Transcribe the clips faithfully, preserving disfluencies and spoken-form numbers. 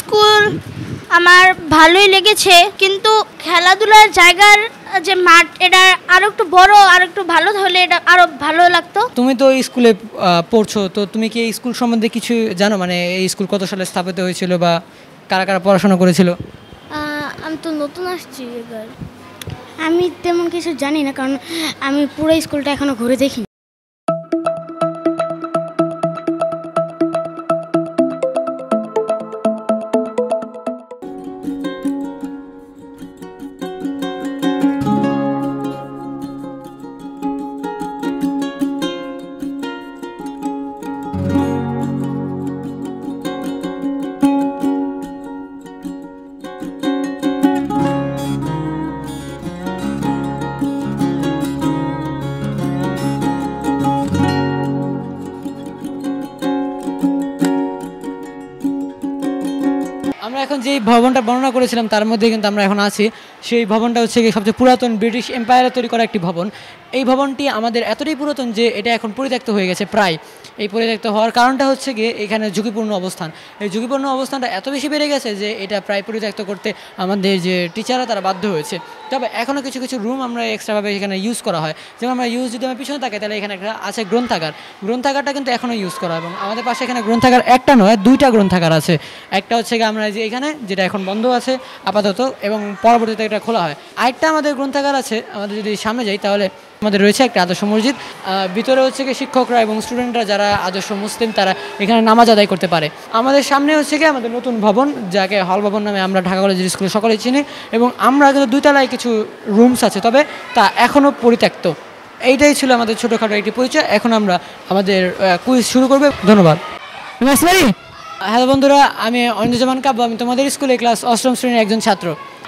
School আমার ভালোই লেগেছে কিন্তু খেলাধুলার জায়গার যে মাঠ এটা আর একটু বড় আর একটু ভালো হলে এটা আরো ভালো লাগতো। তুমি তো স্কুলে পড়ছো, তো তুমি কি এই স্কুল সম্বন্ধে কিছু জানো? মানে এই স্কুল কত সালে স্থাপিত হয়েছিল বা কারা কারা পড়াশোনা করেছিল? আমি তো নতুন আসছি, আমি তেমন কিছু জানি না কারণ আমি পুরো স্কুলটা এখনো ঘুরে দেখি। এখন যে ভবনটা বর্ণনা করেছিলাম তার মধ্যে কিন্তু আমরা এখন আছি। সেই ভবনটা হচ্ছে কি সবচেয়ে পুরাতন ব্রিটিশ এম্পায়ারে তৈরি করা একটি ভবন। এই ভবনটি আমাদের এতটাই পুরাতন যে এটা এখন পরিত্যক্ত হয়ে গেছে প্রায়। এই পরিত্যক্ত হওয়ার কারণটা হচ্ছে গিয়ে এখানে ঝুঁকিপূর্ণ অবস্থান। এই ঝুঁকিপূর্ণ অবস্থানটা এত বেশি বেড়ে গেছে যে এটা প্রায় পরিত্যক্ত করতে আমাদের যে টিচাররা তারা বাধ্য হয়েছে। তবে এখনও কিছু কিছু রুম আমরা এক্সট্রাভাবে এখানে ইউজ করা হয়। যেমন আমরা ইউজ যদি আমরা পিছনে থাকি তাহলে এখানে একটা আছে গ্রন্থাগার, গ্রন্থাগারটা কিন্তু এখনও ইউজ করা হয়। এবং আমাদের পাশে এখানে গ্রন্থাগার একটা নয় দুইটা গ্রন্থাগার আছে। একটা হচ্ছে গিয়ে আমরা যে এখানে যেটা এখন বন্ধ আছে আপাতত এবং পরবর্তীতে এটা খোলা হয়। আরেকটা আমাদের গ্রন্থাগার আছে, আমাদের যদি সামনে যাই তাহলে আমাদের রয়েছে একটা আদর্শ মসজিদ। ভিতরে হচ্ছে কি শিক্ষকরা এবং স্টুডেন্টরা যারা আদর্শ মুসলিম তারা এখানে নামাজ আদায় করতে পারে। আমাদের সামনে হচ্ছে কি আমাদের নতুন ভবন, যাকে হল ভবন নামে আমরা ঢাকা কলেজের স্কুলে সকলেই চিনি। এবং আমরা কিন্তু দুইতলায় কিছু রুমস আছে, তবে তা এখনও পরিত্যক্ত। এইটাই ছিল আমাদের ছোটোখাটো একটি পরিচয়। এখন আমরা আমাদের কুইজ শুরু করবে। ধন্যবাদ। হ্যালো বন্ধুরা, আমি অনিন্দ্য জামান কাব্বো, আমি তোমাদের স্কুলে ক্লাস অষ্টম শ্রেণীর একজন ছাত্র।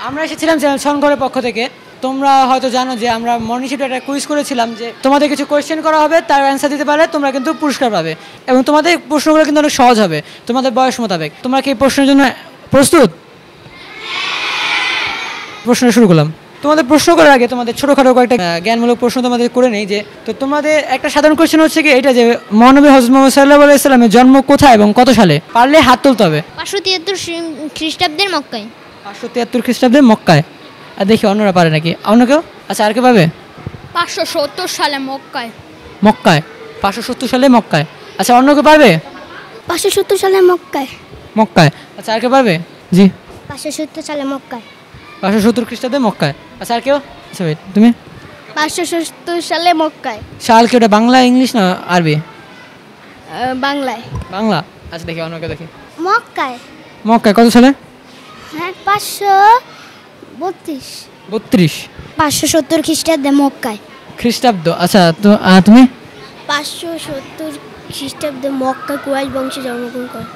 আমরা এসেছিলাম চ্যানেল সংঘরের পক্ষ থেকে। তোমরা হয়তো জানো যে আমরা মর্নিশিপে একটা কুইজ করেছিলাম যে তোমাদের কিছু কোয়েশ্চেন করা হবে, তার অ্যান্সার দিতে পারলে তোমরা কিন্তু পুরস্কার পাবে। এবং তোমাদের প্রশ্নগুলো কিন্তু অনেক সহজ হবে তোমাদের বয়স মোতাবেক। তোমরা কি প্রশ্নের জন্য প্রস্তুত? প্রশ্ন শুরু করলাম। তোমাদের প্রশ্ন করার আগে তোমাদের ছোটোখাটো কয়েকটা জ্ঞানমূলক প্রশ্ন তোমাদের করে নেই। যে তো তোমাদের একটা সাধারণ কোয়েশ্চেন হচ্ছে কি এটা যে মহানবী হযরত মুহাম্মদ সাল্লাল্লাহু আলাইহি ওয়াসাল্লামের জন্ম কোথায় এবং কত সালে? পারলে হাত তুলতে হবে। পাঁচশো তিয়াত্তর খ্রিস্টাব্দের মক্কায়। পাঁচশো তিয়াত্তর খ্রিস্টাব্দের মক্কায়। আর দেখি অন্যরা পারে নাকি, অন্য কেউ? আচ্ছা আর কে পাবে? পাঁচশো সত্তর সালে মক্কায়। মক্কায় পাঁচশো সত্তর সালে মক্কায়। আচ্ছা অন্য কেউ পারবে? পাঁচশো সত্তর সালে মক্কায়। মক্কায়। আচ্ছা আর কে পারবে? জি পাঁচশো সত্তর সালে মক্কায়। পাঁচশো সত্তর খ্রিস্টাব্দে মক্কায়। আচ্ছা আর কেউ? আচ্ছা ভাই তুমি? পাঁচশো সত্তর সালে মক্কায়। সাল কি ওটা বাংলা ইংলিশ না আরবি? বাংলায়। বাংলা। আচ্ছা দেখি অন্য কেউ দেখি। মক্কায়। মক্কায় কত সালে? হ্যাঁ পাঁচশো বত্রিশ। বত্রিশ। পাঁচশো সত্তর খ্রিস্টাব্দে মক্কায়। খ্রিস্টাব্দ। আচ্ছা তো তুমি? পাঁচশো সত্তর খ্রিস্টাব্দে মক্কায় কুরাইশ বংশে জন্মগ্রহণ করে।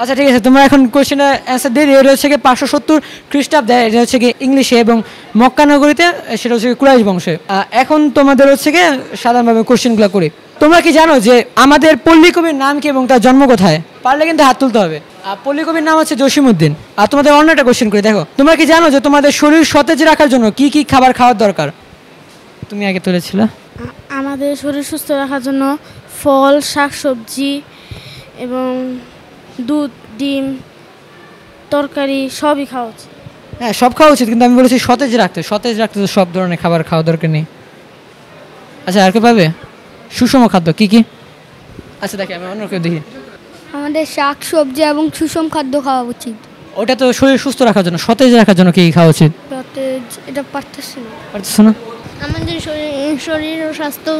আচ্ছা ঠিক আছে, তোমরা এখন কোয়েশ্চেনের অ্যান্সার দিয়ে দিই। এটা হচ্ছে কি পাঁচশো সত্তর খ্রিস্টাব্দে, এটা হচ্ছে কি ইংলিশে, এবং মক্কা নগরীতে সেটা হচ্ছে কুরাইশ বংশে। এখন তোমাদের হচ্ছে কি সাধারণভাবে কোয়েশ্চেনগুলো করি। তোমরা কি জানো যে আমাদের পল্লী কবির নাম কি এবং তার জন্ম কোথায়? পারলে কিন্তু হাত তুলতে হবে। আর পল্লী কবির নাম হচ্ছে জসিমউদ্দিন। আর তোমাদের অন্য একটা কোয়েশ্চেন করি। দেখো তোমরা কি জানো যে তোমাদের শরীর সতেজ রাখার জন্য কি কি খাবার খাওয়ার দরকার? তুমি আগে তুলেছিলে। আমাদের শরীর সুস্থ রাখার জন্য ফল, শাকসবজি এবং দুধ, ডিম, তরকারি সবই খাওয়া উচিত। হ্যাঁ সব খাওয়া উচিত, কিন্তু আমি বলেছি সতেজ রাখতে। সতেজ রাখতে তো সব ধরনের খাবার খাওয়া দরকার নেই। আচ্ছা আর কে পাবে? সুষম খাদ্য কি কি? আচ্ছা দেখি আমি অন্য কেউ দেখি। আমাদের শাক সবজি এবং সুষম খাদ্য খাওয়া উচিত। ওটা তো শরীর সুস্থ রাখার জন্য। সতেজ রাখার জন্য কি কি খাওয়া উচিত? সতেজ এটা পারতেছি না, পারতেছি না। আমাদের শরীর শরীর ও স্বাস্থ্য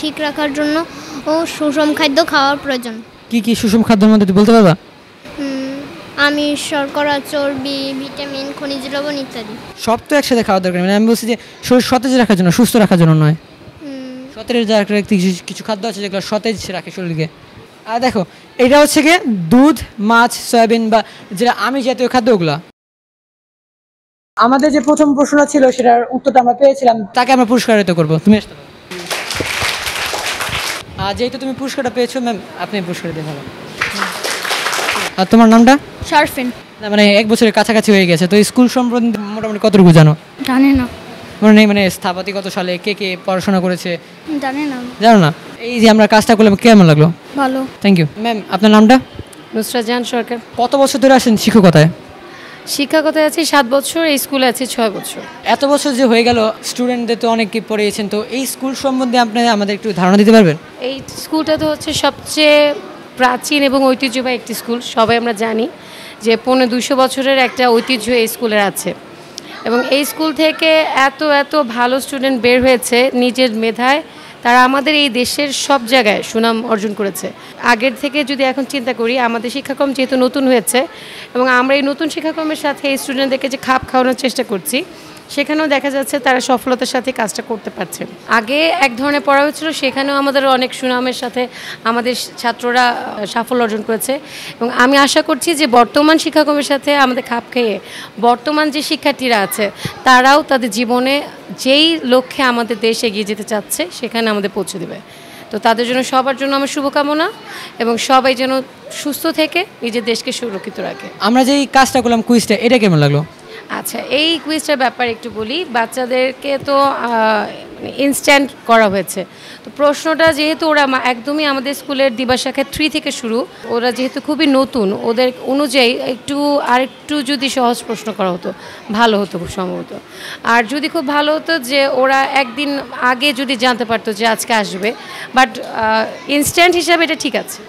ঠিক রাখার জন্য ও সুষম খাদ্য খাওয়ার প্রয়োজন। কি কি সুষম খাদ্যের মধ্যে বলতে পারবা? আমি শর্করা, চর্বি, ভিটামিন, খনিজ লবণ ইত্যাদি সব তো একসাথে খাওয়া দরকার। মানে আমি বলছি যে শরীর সতেজ রাখার জন্য, সুস্থ রাখার জন্য নয়। সতেজ রাখার কিছু খাদ্য আছে যেগুলো সতেজ রাখে শরীরকে। আর দেখো এটা হচ্ছে কি দুধ, মাছ, সয়াবিন বা যেটা আমিষ জাতীয় খাদ্য ওগুলা। আমাদের যে প্রথম প্রশ্নটা ছিল সেটার উত্তরটা আমরা পেয়েছিলাম, তাকে আমরা পুরস্কারিত করবো। তুমি আসতে পারো। আর যেহেতু তুমি পুরস্কারটা পেয়েছো ম্যাম, আপনি পুরস্কার দিয়ে ভালো। আর তোমার নামটা? শারফিন। মানে এক বছরের কাছাকাছি হয়ে গেছে, তো স্কুল সম্বন্ধে মোটামুটি কতটুকু জানো? জানি না। মনে নেই মানে স্থাপতি কত সালে কে কে পড়াশোনা করেছে? জানি না। জানো না। এই যে আমরা কাজটা করলাম কেমন লাগলো? ভালো। Thank you. ম্যাম আপনার নামটা? Rusrajan Sarkar. কত বছর ধরে আছেন শিক্ষকতায়? শিক্ষকতায় আছি seven বছর, এই স্কুলে আছি six বছর। এত বছর যে হয়ে গেল, স্টুডেন্টদের তো অনেক কি পড়িয়েছেন, তো এই স্কুল সম্বন্ধে আপনি আমাদের একটু ধারণা দিতে পারবেন? এই স্কুলটা তো হচ্ছে সবচেয়ে প্রাচীন এবং ঐতিহ্যবাহী একটি স্কুল। সবাই আমরা জানি যে পৌনে দুশো বছরের একটা ঐতিহ্য এই স্কুলের আছে, এবং এই স্কুল থেকে এত এত ভালো স্টুডেন্ট বের হয়েছে নিজের মেধায়, তারা আমাদের এই দেশের সব জায়গায় সুনাম অর্জন করেছে। আগের থেকে যদি এখন চিন্তা করি, আমাদের শিক্ষাক্রম যেহেতু নতুন হয়েছে এবং আমরা এই নতুন শিক্ষাক্রমের সাথে এই স্টুডেন্টদেরকে যে খাপ খাওয়ানোর চেষ্টা করছি, সেখানেও দেখা যাচ্ছে তারা সফলতার সাথে কাজটা করতে পারছে। আগে এক ধরনের পড়া হয়েছিল, সেখানেও আমাদের অনেক সুনামের সাথে আমাদের ছাত্ররা সাফল্য অর্জন করেছে, এবং আমি আশা করছি যে বর্তমান শিক্ষাক্রমের সাথে আমাদের খাপ খেয়ে বর্তমান যে শিক্ষার্থীরা আছে তারাও তাদের জীবনে যেই লক্ষ্যে আমাদের দেশ এগিয়ে যেতে চাচ্ছে সেখানে আমাদের পৌঁছে দেবে। তো তাদের জন্য সবার জন্য আমার শুভকামনা, এবং সবাই যেন সুস্থ থেকে নিজের দেশকে সুরক্ষিত রাখে। আমরা যেই কাজটা করলাম কুইজটা, এটা কেমন লাগলো? আচ্ছা, এই কুইজটার ব্যাপারে একটু বলি। বাচ্চাদেরকে তো ইনস্ট্যান্ট করা হয়েছে, তো প্রশ্নটা যেহেতু ওরা একদমই আমাদের স্কুলের দিবাশাখা থ্রি থেকে শুরু, ওরা যেহেতু খুবই নতুন, ওদের অনুযায়ী একটু আর একটু যদি সহজ প্রশ্ন করা হতো ভালো হতো খুব সম্ভবত। আর যদি খুব ভালো হতো যে ওরা একদিন আগে যদি জানতে পারতো যে আজকে আসবে, বাট ইনস্ট্যান্ট হিসাবে এটা ঠিক আছে।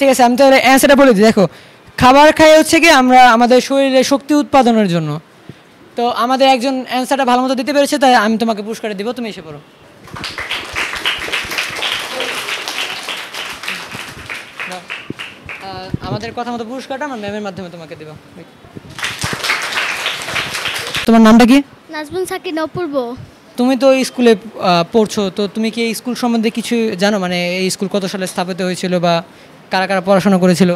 ঠিক আছে, আমি তাহলে অ্যান্সারটা বলে দিই। দেখো, খাবার খাই হচ্ছে কি আমরা আমাদের শরীরে শক্তি উৎপাদনের জন্য। তো আমাদের একজন অ্যান্সারটা ভালো মতো দিতে পেরেছে, তাই আমি তোমাকে পুরস্কার দেবো, তুমি এসে পড়ো। আমাদের কথা মতো পুরস্কারটা আমার ম্যামের মাধ্যমে তোমাকে দেবো। তোমার নামটা কি? নাজবুনসাকি নপূর্ব। তুমি তো স্কুলে পড়ছো, তো তুমি কি এই স্কুল সম্বন্ধে কিছু জানো? মানে এই স্কুল কত সালে স্থাপিত হয়েছিল বা কারা কারা পড়াশোনা করেছিল?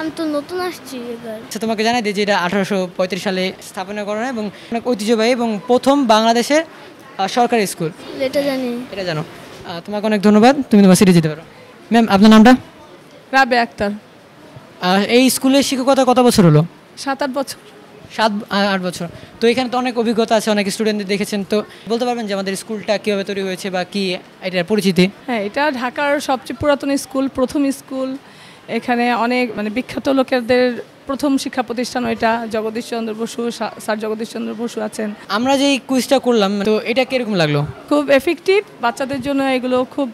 আমি তো নতুন আসছি এবার। আচ্ছা, তোমাকে জানাই দিই যে এটা আঠারোশো পঁয়ত্রিশ সালে স্থাপনা করা হয় এবং অনেক ঐতিহ্যবাহী এবং প্রথম বাংলাদেশের সরকারি স্কুল। এটা জানি, এটা জানো। তোমাকে অনেক ধন্যবাদ, তুমি তোমার সিটে যেতে পারো। ম্যাম আপনার নামটা? রাবে আক্তার। এই স্কুলের শিক্ষকতা কত বছর হলো? সাত আট বছর। সাত আট বছর। তো এখানে তো অনেক অভিজ্ঞতা আছে, অনেক স্টুডেন্টদের দেখেছেন, তো বলতে পারবেন যে আমাদের স্কুলটা কীভাবে তৈরি হয়েছে বা কী এটার পরিচিতি? হ্যাঁ, এটা ঢাকার সবচেয়ে পুরাতন স্কুল, প্রথম স্কুল, এখানে অনেক মানে বিখ্যাত লোকেদের প্রথম শিক্ষা প্রতিষ্ঠান এটা জগদীশ চন্দ্র বসু স্যার জগদীশ চন্দ্র বসু আছেন আমরা যে কুইজটা করলাম তো এটা কি রকম লাগলো খুব এফেক্টিভ বাচ্চাদের জন্য এগুলো খুব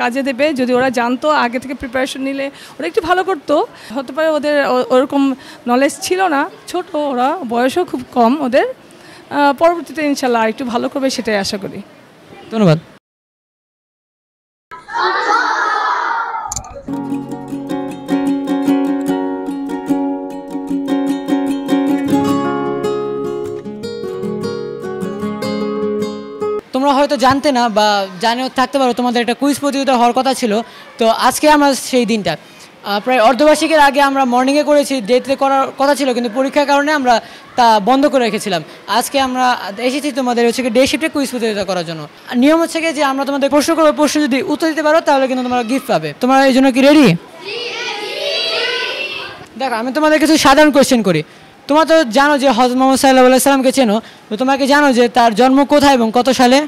কাজে দেবে যদি ওরা জানতো আগে থেকে প্রিপারেশন নিলে ওরা একটু ভালো করত হতে পারে ওদের এরকম নলেজ ছিল না ছোট ওরা বয়সও খুব কম ওদের পরবর্তীতে ইনশাআল্লাহ একটু ভালো করবে সেটাই আশা করি ধন্যবাদ তোমরা হয়তো জানতে না বা জানেও থাকতে পারো তোমাদের একটা কুইজ প্রতিযোগিতা হওয়ার কথা ছিল তো আজকে আমরা সেই দিনটা প্রায় অর্ধবার্ষিকের আগে আমরা মর্নিংয়ে করেছি ডেতে করার কথা ছিল কিন্তু পরীক্ষার কারণে আমরা তা বন্ধ করে রেখেছিলাম আজকে আমরা এসেছি তোমাদের হচ্ছে ডে শিফটে কুইজ প্রতিযোগিতা করার জন্য নিয়ম হচ্ছে যে আমরা তোমাদের প্রশ্ন করব প্রশ্ন যদি উত্তর দিতে পারো তাহলে কিন্তু তোমরা গিফট পাবে তোমরা এই জন্য কি রেডি দেখো আমি তোমাদের কিছু সাধারণ কোয়েশ্চেন করি তোমরা তো জানো যে হযরত মুহাম্মদ সাল্লাল্লাহু আলাইহি সাল্লামকে চেনো তো তোমাকে জানো যে তার জন্ম কোথায় এবং কত সালে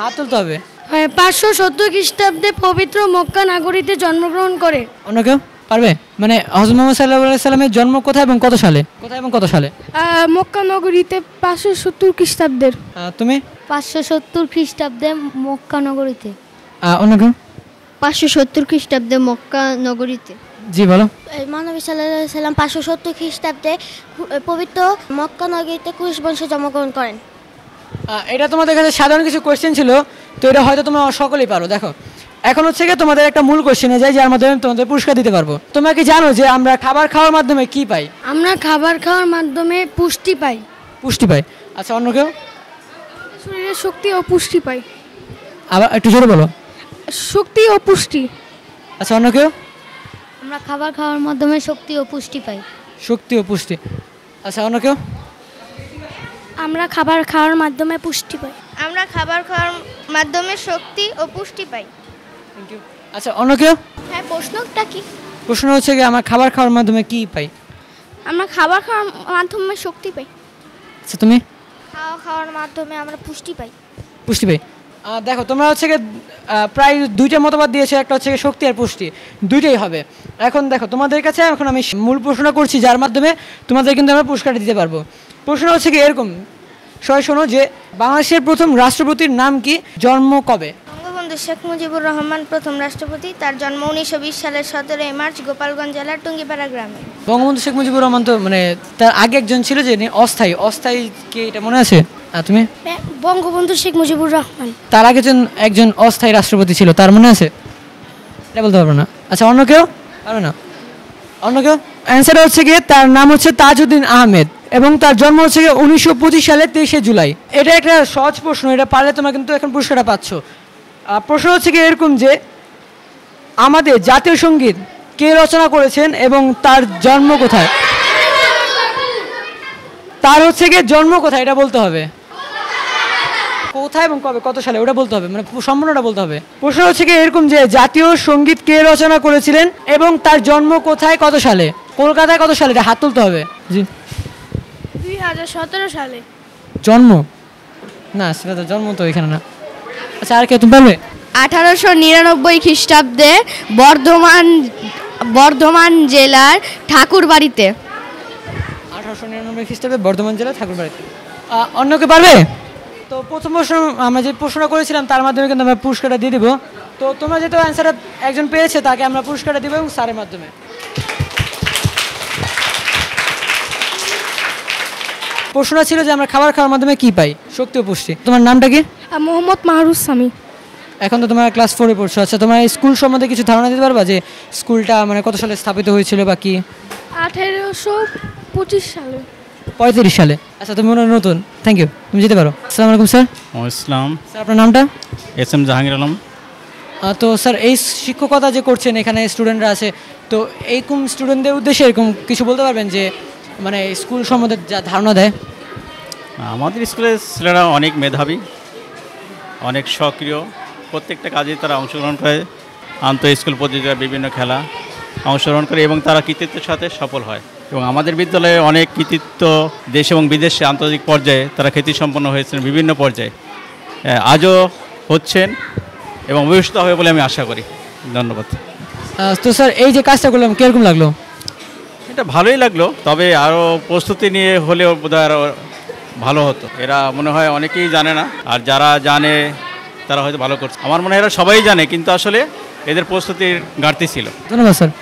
হাত তুলতে হবে পাঁচশো সত্তর খ্রিস্টাব্দে পবিত্র মক্কা নগরীতে জন্মগ্রহণ করে অনেকে পারবে মানে হযরত মুহাম্মদ সাল্লাল্লাহু আলাইহি সাল্লামের জন্ম কোথায় এবং কত সালে কোথায় এবং কত সালে মক্কা নগরীতে পাঁচশো সত্তর খ্রিস্টাব্দের তুমি পাঁচশো সত্তর খ্রিস্টাব্দে মক্কা নগরীতে অনেকে পাঁচশো সত্তর খ্রিস্টাব্দে মক্কা নগরীতে জি বলো মানবী সাল্লাল্লাহু আলাইহি সাল্লাম পাঁচশো সত্তর খ্রিস্টাব্দে পবিত্র মক্কা নগরীতে কুরাইশ বংশে জন্মগ্রহণ করেন এটা তোমাদের কাছে সাধারণ কিছু কোশ্চেন ছিল তো এটা হয়তো তোমরা সকলেই পারো দেখো এখন হচ্ছে কি তোমাদের একটা মূল কোশ্চেনে যাই যার মাধ্যমে তোমাদের পুরস্কার দিতে পারবো তোমরা কি জানো যে আমরা খাবার খাওয়ার মাধ্যমে কি পাই আমরা খাবার খাওয়ার মাধ্যমে পুষ্টি পাই পুষ্টি পাই আচ্ছা অন্য কেউ শরীরে শক্তি ও পুষ্টি পাই আবার একটু জোরে বলো শক্তি ও পুষ্টি আচ্ছা অন্য কেউ আমরা খাবার খাওয়ার মাধ্যমে শক্তি ও পুষ্টি পাই শক্তি ও পুষ্টি আচ্ছা অন্য কেউ আমরা খাবার খাওয়ার মাধ্যমে পুষ্টি পাই আমরা খাবার খাওয়ার মাধ্যমে শক্তি ও পুষ্টি পাই থ্যাংক ইউ আচ্ছা অন্য কেউ হ্যাঁ প্রশ্নটা কি প্রশ্ন হচ্ছে যে আমরা খাবার খাওয়ার মাধ্যমে কি পাই আমরা খাবার খাওয়ার মাধ্যমে শক্তি পাই আচ্ছা তুমি খাওয়া খাওয়ার মাধ্যমে আমরা পুষ্টি পাই পুষ্টি পাই দেখো তোমরা হচ্ছে প্রায় দুইটা মতবাদ দিয়েছে একটা হচ্ছে শক্তি আর পুষ্টি দুইটাই হবে এখন দেখো তোমাদের কাছে এখন আমি মূল প্রশ্নটা করছি যার মাধ্যমে তোমাদের কিন্তু আমরা পুরস্কার দিতে পারবো প্রশ্ন হচ্ছে কি এরকম সবাই শোনো যে বাংলাদেশের প্রথম রাষ্ট্রপতির নাম কি জন্ম কবে বঙ্গবন্ধু শেখ মুজিবুর রহমান প্রথম রাষ্ট্রপতি তার জন্ম উনিশশো বিশ সালের সতেরোই মার্চ গোপালগঞ্জ জেলার টুঙ্গিপাড়া গ্রামে বঙ্গবন্ধু শেখ মুজিবুর রহমান তো মানে তার আগে একজন ছিল যে অস্থায়ী অস্থায়ী কি এটা মনে আছে তুমি বঙ্গবন্ধু শেখ মুজিবুর রহমান তার আগে একজন অস্থায়ী রাষ্ট্রপতি ছিল তার মনে আছে এটা বলতে পারবো না আচ্ছা অন্য কেউ পারবে না অন্য কেউ অ্যান্সার হচ্ছে গিয়ে তার নাম হচ্ছে তাজউদ্দিন আহমেদ এবং তার জন্ম হচ্ছে গিয়ে উনিশশো পঁচিশ সালের তেইশে জুলাই এটা একটা সহজ প্রশ্ন এটা পারলে তোমরা কিন্তু এখন পুরস্কারটা পাচ্ছ প্রশ্ন হচ্ছে গিয়ে এরকম যে আমাদের জাতীয় সঙ্গীত কে রচনা করেছেন এবং তার জন্ম কোথায় তার হচ্ছে গিয়ে জন্ম কোথায় এটা বলতে হবে কোথায় এবং কবে কত সালে ওটা বলতে হবে মানে সম্পূর্ণটা বলতে হবে প্রশ্ন হচ্ছে কি এরকম যে জাতীয় সঙ্গীত কে রচনা করেছিলেন এবং তার জন্ম কোথায় কত সালে কলকাতায় কত সালে এটা হাত তুলতে হবে জি দুই হাজার সতেরো সালে জন্ম না সেটা তো জন্ম তো এখানে না আচ্ছা আর কে তুমি বলবে আঠারোশো নিরানব্বই খ্রিস্টাব্দে বর্ধমান বর্ধমান জেলার ঠাকুর বাড়িতে আঠারোশো নিরানব্বই খ্রিস্টাব্দে বর্ধমান জেলার ঠাকুর বাড়িতে অন্য কে পারবে তো প্রথম প্রশ্ন আমরা যে প্রশ্নটা করেছিলাম তার মাধ্যমে কিন্তু আমরা পুরস্কারটা দিয়ে দিব তো তোমরা যেহেতু অ্যান্সারটা একজন পেয়েছে তাকে আমরা পুরস্কারটা দিব এবং স্যারের মাধ্যমে প্রশ্নটা ছিল যে আমরা খাবার খাওয়ার মাধ্যমে কি পাই শক্তি ও পুষ্টি তোমার নামটা কি মোহাম্মদ কামরুল ইসলাম এখন তো তোমরা ক্লাস ফোরে পড়ছো আচ্ছা তোমরা স্কুল সম্বন্ধে কিছু ধারণা দিতে পারবা যে স্কুলটা মানে কত সালে স্থাপিত হয়েছিল বা কি আঠেরোশো পঁচিশ সালে পঁয়ত্রিশ সালে আচ্ছা তুমি মনে নতুন থ্যাংক ইউ তুমি যেতে পারো আসসালামু আলাইকুম স্যার ওয়ালাইকুম আসসালাম স্যার আপনার নামটা এস এম জাহাঙ্গীর আলম তো স্যার এই শিক্ষকতা যে করছেন এখানে স্টুডেন্টরা আছে তো এইরকম স্টুডেন্টদের উদ্দেশ্যে এরকম কিছু বলতে পারবেন যে মানে স্কুল সম্বন্ধে যা ধারণা দেয় আমাদের স্কুলের ছেলেরা অনেক মেধাবী অনেক সক্রিয় প্রত্যেকটা কাজে তারা অংশগ্রহণ করে আন্তঃ স্কুল প্রতিযোগিতার বিভিন্ন খেলা অংশগ্রহণ করে এবং তারা কৃতিত্বের সাথে সফল হয় এবং আমাদের বিদ্যালয়ে অনেক কৃতিত্ব দেশ এবং বিদেশে আন্তর্জাতিক পর্যায়ে তারা খ্যাতিসম্পন্ন হয়েছেন বিভিন্ন পর্যায়ে আজও হচ্ছেন এবং ভবিষ্যৎ হবে বলে আমি আশা করি ধন্যবাদ। তো স্যার এই যে কাজটা করলাম কিরকম লাগলো? এটা ভালোই লাগলো, তবে আরও প্রস্তুতি নিয়ে হলেও বোধহয় আরও ভালো হতো। এরা মনে হয় অনেকেই জানে না, আর যারা জানে তারা হয়তো ভালো করছে। আমার মনে হয় এরা সবাই জানে, কিন্তু আসলে এদের প্রস্তুতির ঘাটতি ছিল। ধন্যবাদ স্যার।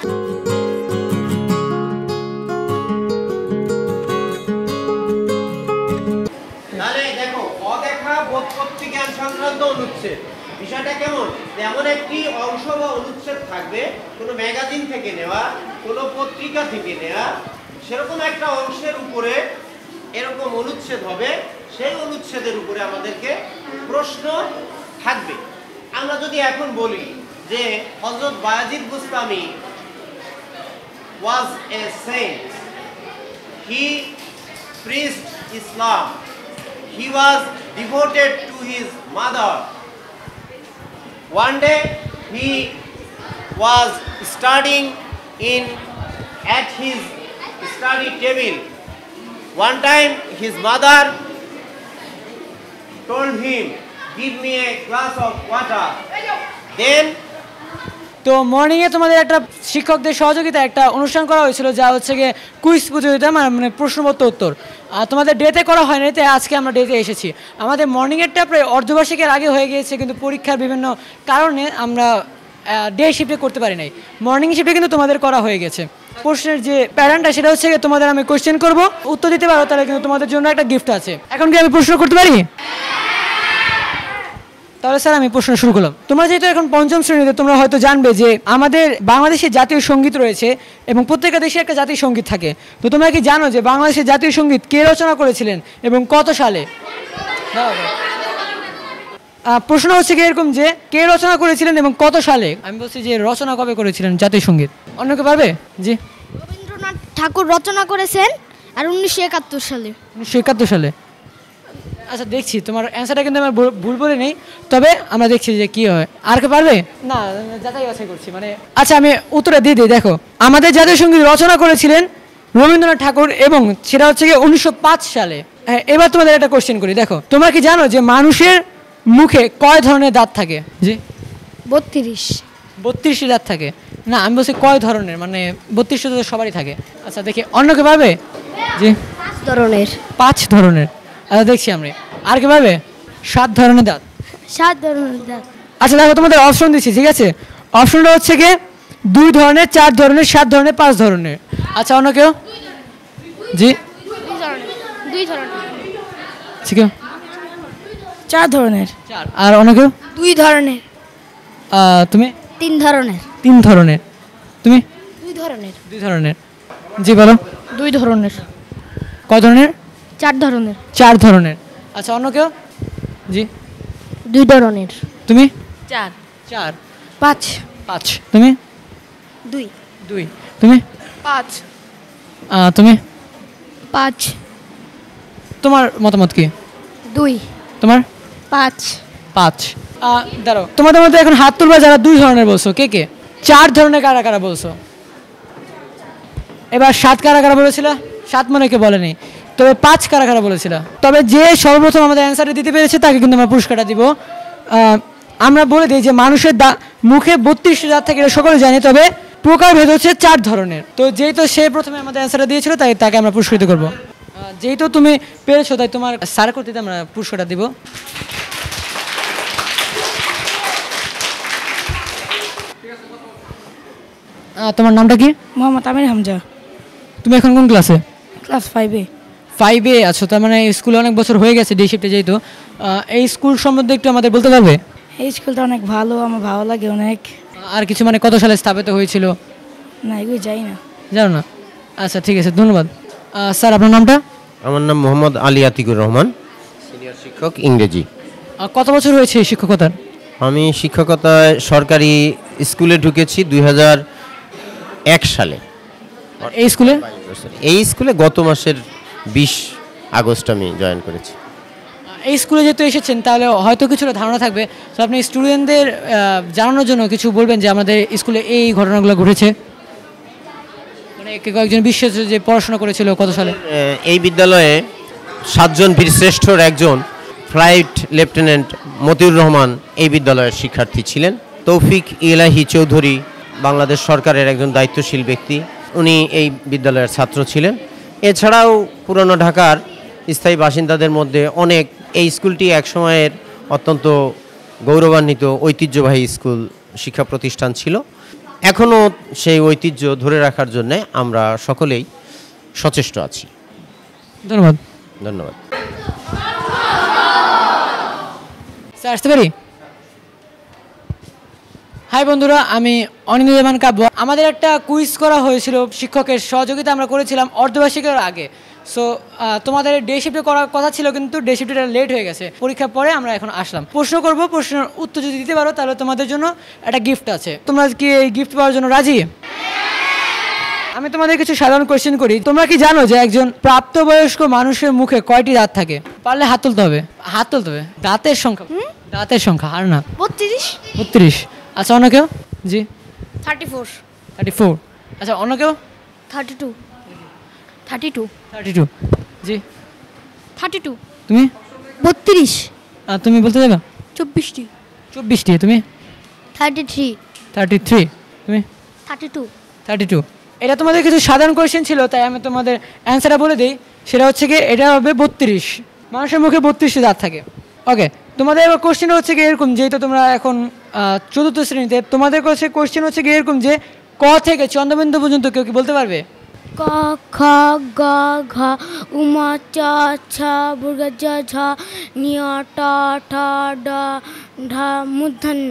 বিষয়টা কেমন, এমন একটি অংশ বা অনুচ্ছেদ থাকবে কোনো ম্যাগাজিন থেকে নেওয়া, কোনো পত্রিকা থেকে নেওয়া, সেরকম একটা অংশের উপরে এরকম অনুচ্ছেদ হবে, সেই অনুচ্ছেদের উপরে আমাদেরকে প্রশ্ন থাকবে। আমরা যদি এখন বলি যে হযরত Bayezid Bustami was a saint, he preached Islam, he was devoted to his mother. One day he was studying in at his study table. One time his mother told him, "Give me a glass of water." Then তো মর্নিংয়ে তোমাদের একটা শিক্ষকদের সহযোগিতা একটা অনুষ্ঠান করা হয়েছিল, যা হচ্ছে গিয়ে কুইজ প্রতিযোগিতা, মানে প্রশ্নপত্র উত্তর। আর তোমাদের ডেতে করা হয় না, তাই আজকে আমরা ডেতে এসেছি। আমাদের মর্নিংয়েরটা প্রায় অর্ধবার্ষিকের আগে হয়ে গিয়েছে, কিন্তু পরীক্ষার বিভিন্ন কারণে আমরা ডে শিফটে করতে পারি নাই। মর্নিং শিফটে কিন্তু তোমাদের করা হয়ে গেছে। প্রশ্নের যে প্যাটার্নটা সেটা হচ্ছে গিয়ে তোমাদের আমি কোয়েশ্চেন করবো, উত্তর দিতে পারো, তাহলে কিন্তু তোমাদের জন্য একটা গিফট আছে। এখন কি আমি প্রশ্ন করতে পারি? তাহলে স্যার আমি প্রশ্ন শুরু করলাম। তোমরা যেহেতু এখন পঞ্চম শ্রেণীতে, তোমরা হয়তো জানবে যে আমাদের বাংলাদেশের জাতীয় সঙ্গীত রয়েছে এবং প্রত্যেকটা দেশে একটা জাতীয় সঙ্গীত থাকে। তো তোমরা কি জানো যে বাংলাদেশের জাতীয় সঙ্গীত কে রচনা করেছিলেন এবং কত সালে? প্রশ্ন হচ্ছে কি এরকম যে কে রচনা করেছিলেন এবং কত সালে? আমি বলছি যে রচনা কবে করেছিলেন জাতীয় সঙ্গীত, অন্য কেউ পারবে? জি, রবীন্দ্রনাথ ঠাকুর রচনা করেছেন আর উনিশশো একাত্তর সালে। উনিশশো একাত্তর সালে। আচ্ছা দেখছি তোমার অ্যান্সারটা কিন্তু আমার ভুল বলে নেই, তবে আমরা দেখছি যে কি হয়। আর কে পারবে? না, যাচাই বাছাই করছি মানে। আচ্ছা আমি উত্তরটা দিয়ে দিই। দেখো, আমাদের জাতীয় সঙ্গীত রচনা করেছিলেন রবীন্দ্রনাথ ঠাকুর এবং সেটা হচ্ছে গিয়ে উনিশশো পাঁচ সালে। হ্যাঁ, এবার তোমাদের একটা কোশ্চেন করি। দেখো, তোমরা কি জানো যে মানুষের মুখে কয় ধরনের দাঁত থাকে? জি, বত্রিশ। বত্রিশটি দাঁত থাকে? না, আমি বলছি কয় ধরনের, মানে বত্রিশটা তো সবারই থাকে। আচ্ছা দেখি অন্য কে পারবে? জি, পাঁচ ধরনের। পাঁচ ধরনের। আচ্ছা দেখছি আমরা। আর কে পারবে? সাত ধরনের দাঁত। সাত ধরনের দাঁত। আচ্ছা দেখো, তোমাদের অপশন দিচ্ছি, ঠিক আছে? অপশনটা হচ্ছে কি দুই ধরনের, চার ধরনের, সাত ধরনের, পাঁচ ধরনের। আচ্ছা অন্য কেউ? জি, দুই ধরনের। চার ধরনের। আর অন্য কেউ? দুই ধরনের। তুমি? তিন ধরনের। তিন ধরনের। তুমি? দুই ধরনের। দুই ধরনের। জি বলো। দুই ধরনের। কয় ধরনের? চার ধরনের। চার ধরনের। আচ্ছা অন্য কেউ? জি, দুই ধরনের। তুমি? চার। চার। পাঁচ। পাঁচ। তুমি? দুই। দুই। তুমি? পাঁচ। তুমি? পাঁচ। তোমার মতামত কি? দুই। তোমার? পাঁচ। পাঁচ। দাঁড়ো, তোমাদের মধ্যে এখন হাত তুলবা যারা দুই ধরনের বলছো। কে কে? চার ধরনের কারা কারা বলছো? এবার সাত কারা কারা বলেছিল? সাত মনে কে বলেনি। তবে পাঁচ কারা কারা বলেছিল? তবে যে সর্বপ্রথম আমাদের অ্যান্সারটা দিতে পেরেছে তাকে কিন্তু আমরা পুরস্কারটা দিব। আমরা বলে দিই যে মানুষের দা মুখে বত্রিশটি দাঁত থাকে, এটা সকলে জানি, তবে প্রকারভেদ হচ্ছে চার ধরনের। তো যেহেতু সে প্রথমে আমাদের অ্যান্সারটা দিয়েছিল, তাই তাকে আমরা পুরস্কৃত করব। যেহেতু তুমি পেরেছো, তাই তোমার স্যার কর্তৃত্বে আমরা পুরস্কারটা দিব। তোমার নামটা কি? মোহাম্মদ আমির হামজা। তুমি এখন কোন ক্লাসে? ক্লাস ফাইভে। ফাইভে আছো, তার মানে স্কুলে অনেক বছর হয়ে গেছে ডে শিফটে যেহেতু। এই স্কুল সম্বন্ধে একটু আমাদের বলতে পারবে? এই স্কুলটা অনেক ভালো, আমার ভালো লাগে অনেক। আর কিছু মানে কত সালে স্থাপিত হয়েছিল? না, এগুলো যাই না। জানো না? আচ্ছা ঠিক আছে, ধন্যবাদ। স্যার আপনার নামটা? আমার নাম মোহাম্মদ আলী আতিকুর রহমান, সিনিয়র শিক্ষক ইংরেজি। কত বছর হয়েছে এই শিক্ষকতার? আমি শিক্ষকতায় সরকারি স্কুলে ঢুকেছি দুই হাজার এক সালে। এই স্কুলে? এই স্কুলে গত মাসের বিশ আগস্ট আমি জয়েন করেছি। এই স্কুলে যেহেতু এসেছেন, তাহলে হয়তো কিছুটা ধারণা থাকবে, তো আপনি স্টুডেন্টদের জানানোর জন্য কিছু বলবেন যে আমাদের স্কুলে এই ঘটনাগুলো ঘটেছে, মানে কয়েকজন বিশেষ যে পড়াশোনা করেছিল কত সালে। এই বিদ্যালয়ে সাতজন বীরশ্রেষ্ঠর একজন ফ্লাইট লেফটেন্যান্ট মতিউর রহমান এই বিদ্যালয়ের শিক্ষার্থী ছিলেন। তৌফিক ইলাহি চৌধুরী বাংলাদেশ সরকারের একজন দায়িত্বশীল ব্যক্তি, উনি এই বিদ্যালয়ের ছাত্র ছিলেন। এছাড়াও পুরনো ঢাকার স্থায়ী বাসিন্দাদের মধ্যে অনেক এই স্কুলটি একসময়ের অত্যন্ত গৌরবান্বিত ঐতিহ্যবাহী স্কুল শিক্ষা প্রতিষ্ঠান ছিল। এখনও সেই ঐতিহ্য ধরে রাখার জন্যে আমরা সকলেই সচেষ্ট আছি। ধন্যবাদ। ধন্যবাদ স্যার, আসতে পারি? হাই বন্ধুরা, আমি অনিন্দ্য জামান কাব্য। আমাদের একটা কুইজ করা হয়েছিল, শিক্ষকের সহযোগিতা আমরা করেছিলাম অর্ধবার্ষিকের আগে। সো তোমাদের ডে শিফটে করার কথা ছিল, কিন্তু ডে শিফটটা লেট হয়ে গেছে, পরীক্ষার পরে আমরা এখন আসলাম। প্রশ্ন করব, প্রশ্নের উত্তর যদি দিতে পারো তাহলে তোমাদের জন্য একটা গিফট আছে। তোমরা কি এই গিফট পাওয়ার জন্য রাজি? আমি তোমাদের কিছু সাধারণ কোয়েশ্চেন করি। তোমরা কি জানো যে একজন প্রাপ্তবয়স্ক মানুষের মুখে কয়টি দাঁত থাকে? পারলে হাত তুলতে হবে, হাত তুলতে হবে। দাঁতের সংখ্যা, দাঁতের সংখ্যা আর না। বত্রিশ বত্রিশ। আচ্ছা, অন্য কেউ? জি, থার্টি ফোর থার্টি ফোর। আচ্ছা, অন্য কেউ? Thirty two thirty two thirty two. জি, থার্টি টু। তুমি? বত্রিশ। আর তুমি বলতে যাবে? চব্বিশটি চব্বিশটি। তুমি? Thirty three thirty three. তুমি? Thirty two thirty two. এটা তোমাদের কিছু সাধারণ কোয়েশ্চেন ছিল, তাই আমি তোমাদের অ্যান্সারটা বলে দিই। সেটা হচ্ছে কি, এটা হবে বত্রিশ। মানুষের মুখে বত্রিশটি দাঁত থাকে। ওকে, তোমাদের এবার কোশ্চেন হচ্ছে কি এরকম, যেহেতু তোমরা এখন চতুর্থ শ্রেণীতে, তোমাদের কাছে কোশ্চেন হচ্ছে কি এরকম যে ক থেকে চন্দ্রবিন্দু পর্যন্ত কেউ কি বলতে পারবে? ক খ গ ঘ উম চ ছ ভুর্গ জ ঝ নি ট ঠ ড ঢ মূর্ধন্য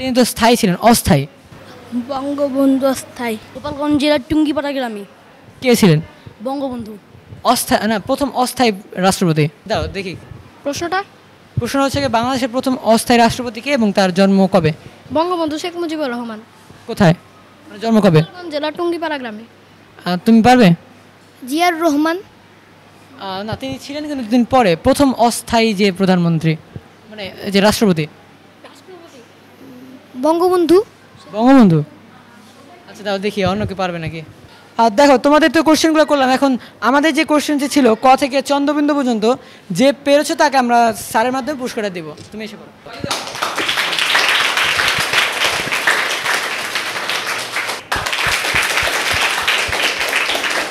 তিনি তো স্থায়ী ছিলেন, অস্থায়ী। বঙ্গবন্ধু অস্থায়ী, গোপালগঞ্জ জেলার টুঙ্গিপাড়া গ্রামে। কে ছিলেন? বঙ্গবন্ধু। অস্থায়ী না, প্রথম অস্থায়ী রাষ্ট্রপতি। দাও দেখি প্রশ্নটা। প্রশ্ন হচ্ছে কি বাংলাদেশের প্রথম অস্থায়ী রাষ্ট্রপতি কে এবং তার জন্ম কবে? বঙ্গবন্ধু শেখ মুজিবুর রহমান। কোথায় জন্ম কবে? জেলার টুঙ্গিপাড়া গ্রামে। তুমি পারবে? জিয়ার রহমান না, তিনি ছিলেন কিন্তু দুদিন পরে। প্রথম অস্থায়ী যে প্রধানমন্ত্রী মানে যে রাষ্ট্রপতি, বঙ্গবন্ধু। বঙ্গবন্ধু। আচ্ছা, তাও দেখি অন্য কেউ পারবে নাকি? আর দেখো, তোমাদের তো কোশ্চেনগুলো করলাম, এখন আমাদের যে কোশ্চেন যে ছিল ক থেকে চন্দ্রবিন্দু পর্যন্ত, যে পেরেছো তাকে আমরা স্যারের মাধ্যমে পুরস্কারটা দেবো। তুমি এসে বলো।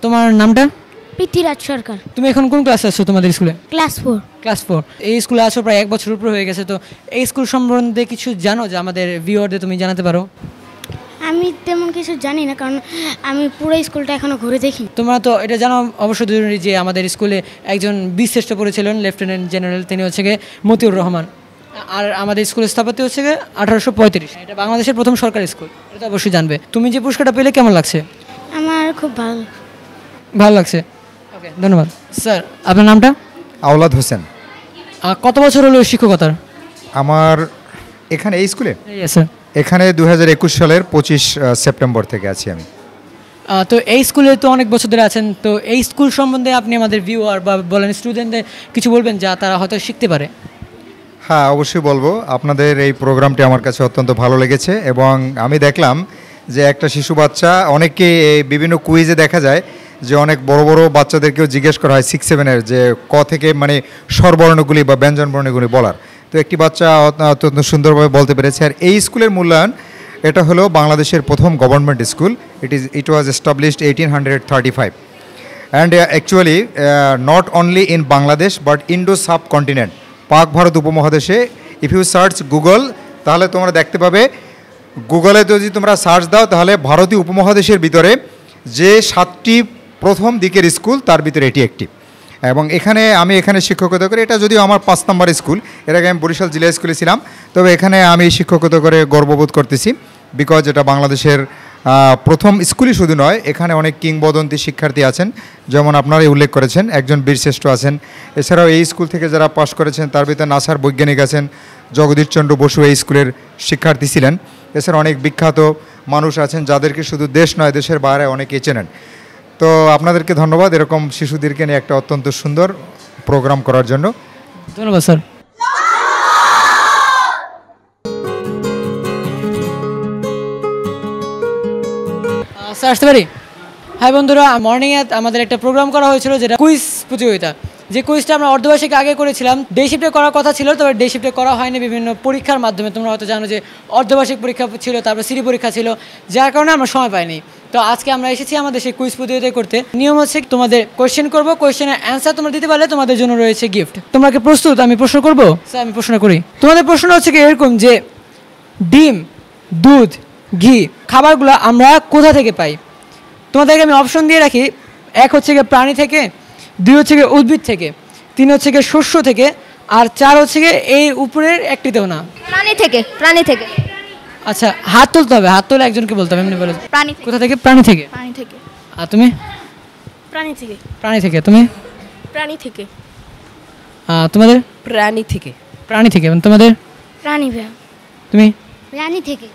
তোমার নামটা? পৃথ্বীরাজ সরকার। তুমি এখন কোন ক্লাসে আছো তোমাদের স্কুলে? Class four. Class four. এই স্কুলে আছো প্রায় এক বছর উপরে হয়ে গেছে, তো এই স্কুল সম্বন্ধে কিছু জানো যে আমাদের ভিউয়ারদের তুমি জানাতে পারো? আমি তেমন কিছু জানি না, কারণ আমি পুরো স্কুলটা এখনো ঘুরে দেখি। তোমরা তো এটা জানো অবশ্যই জরুরি যে আমাদের স্কুলে একজন বীরশ্রেষ্ঠ পড়েছিলেন, লেফটেন্যান্ট জেনারেল, তিনি হচ্ছে গিয়ে মতিউর রহমান। আর আমাদের স্কুলের স্থাপত্য হচ্ছে গিয়ে আঠারোশো পঁয়ত্রিশ। এটা বাংলাদেশের প্রথম সরকারি স্কুল, এটা তো অবশ্যই জানবে। তুমি যে পুরস্কারটা পেলে কেমন লাগছে? আমার খুব ভালো ভালো লাগছে। ওকে, ধন্যবাদ স্যার। আপনার নামটা? আওলাদ হোসেন। কত বছর হলো শিক্ষকতার? আমার এখানে এই স্কুলে স্যার এখানে দু হাজার একুশ সালের পঁচিশ সেপ্টেম্বর থেকে আছি আমি। তো এই স্কুলে তো অনেক বছর ধরে আছেন, তো এই স্কুল সম্বন্ধে আপনি আমাদের ভিউয়ার বা বলেন স্টুডেন্টদের কিছু বলবেন যা তারা হয়তো শিখতে পারে? হ্যাঁ, অবশ্যই বলবো। আপনাদের এই প্রোগ্রামটি আমার কাছে অত্যন্ত ভালো লেগেছে, এবং আমি দেখলাম যে একটা শিশু বাচ্চা, অনেককে বিভিন্ন কুইজে দেখা যায় যে অনেক বড় বড় বাচ্চাদেরকেও জিজ্ঞেস করা হয় সিক্স সেভেনের যে ক থেকে মানে স্বরবর্ণগুলি বা ব্যঞ্জনবর্ণগুলি বলার, তো একটি বাচ্চা অত্যন্ত সুন্দরভাবে বলতে পেরেছে। আর এই স্কুলের মূল্যায়ন, এটা হলো বাংলাদেশের প্রথম government school. It is it was established eighteen hundred thirty five, and actually not only in Bangladesh but Indo subcontinent, Pak Bharat উপমহাদেশে। ইফ ইউ সার্চ গুগল, তাহলে তোমরা দেখতে পাবে, গুগলে যদি তোমরা সার্চ দাও তাহলে ভারতীয় উপমহাদেশের ভিতরে যে সাতটি প্রথম দিকের স্কুল তার ভিতরে এটি একটি। এবং এখানে আমি এখানে শিক্ষকতা করি, এটা যদিও আমার পাঁচ নম্বর স্কুল, এর আগে আমি বরিশাল জিলা স্কুলে ছিলাম, তবে এখানে আমি শিক্ষকতা করে গর্ববোধ করতেছি, বিকজ এটা বাংলাদেশের প্রথম স্কুলই শুধু নয়, এখানে অনেক কিংবদন্তি শিক্ষার্থী আছেন, যেমন আপনারাই উল্লেখ করেছেন একজন বীরশ্রেষ্ঠ আছেন। এছাড়াও এই স্কুল থেকে যারা পাশ করেছেন তার ভিতরে নাসার বৈজ্ঞানিক আছেন, জগদীশ চন্দ্র বসু এই স্কুলের শিক্ষার্থী ছিলেন। এছাড়া অনেক বিখ্যাত মানুষ আছেন যাদেরকে শুধু দেশ নয় দেশের বাইরে অনেকেই চেনেন। তো আপনাদেরকে ধন্যবাদ এরকম শিশুদেরকে নিয়ে একটা অত্যন্ত সুন্দর প্রোগ্রাম করার জন্য। ধন্যবাদ স্যার। স্যার আসতে পারি? হাই বন্ধুরা, মর্নিংয়ে আমাদের একটা প্রোগ্রাম করা হয়েছিল যেটা কুইজ প্রতিযোগিতা, যে কুইজটা আমরা অর্ধবার্ষিক আগে করেছিলাম। ডে শিফটে করার কথা ছিল, তবে ডে শিফটে করা হয়নি বিভিন্ন পরীক্ষার মাধ্যমে। তোমরা হয়তো জানো যে অর্ধবার্ষিক পরীক্ষা ছিল, তারপর সিরি পরীক্ষা ছিল, যার কারণে আমরা সময় পাইনি। তো আজকে আমরা এসেছি আমাদের সেই কুইজ প্রতিযোগিতা করতে। নিয়ম হচ্ছে তোমাদের কোয়েশ্চেন করবো, কোয়েশ্চেনের অ্যান্সার তোমরা দিতে পারলে তোমাদের জন্য রয়েছে গিফট। তোমরা কি প্রস্তুত? আমি প্রশ্ন করবো। স্যার আমি প্রশ্ন করি। তোমাদের প্রশ্ন হচ্ছে কি এরকম যে ডিম, দুধ, ঘি, খাবারগুলো আমরা কোথা থেকে পাই? তোমাদেরকে আমি অপশন দিয়ে রাখি। এক হচ্ছে গিয়ে প্রাণী থেকে, দুই হচ্ছে গিয়ে উদ্ভিদ থেকে, তিন হচ্ছে গিয়ে শস্য থেকে, আর চার হচ্ছে গিয়ে এই উপরের একটিতেও না। প্রাণী থেকে, প্রাণী থেকে। আচ্ছা হাত তুলতে হবে, হাত তুলে একজনকে বলতে হবে। এমনি বলো প্রাণী কোথা থেকে? প্রাণী থেকে। প্রাণী থেকে। আর তুমি? প্রাণী থেকে। প্রাণী থেকে। তুমি? প্রাণী থেকে। তোমাদের? প্রাণী থেকে। প্রাণী থেকে। তোমাদের? প্রাণী। তুমি? প্রাণী থেকে।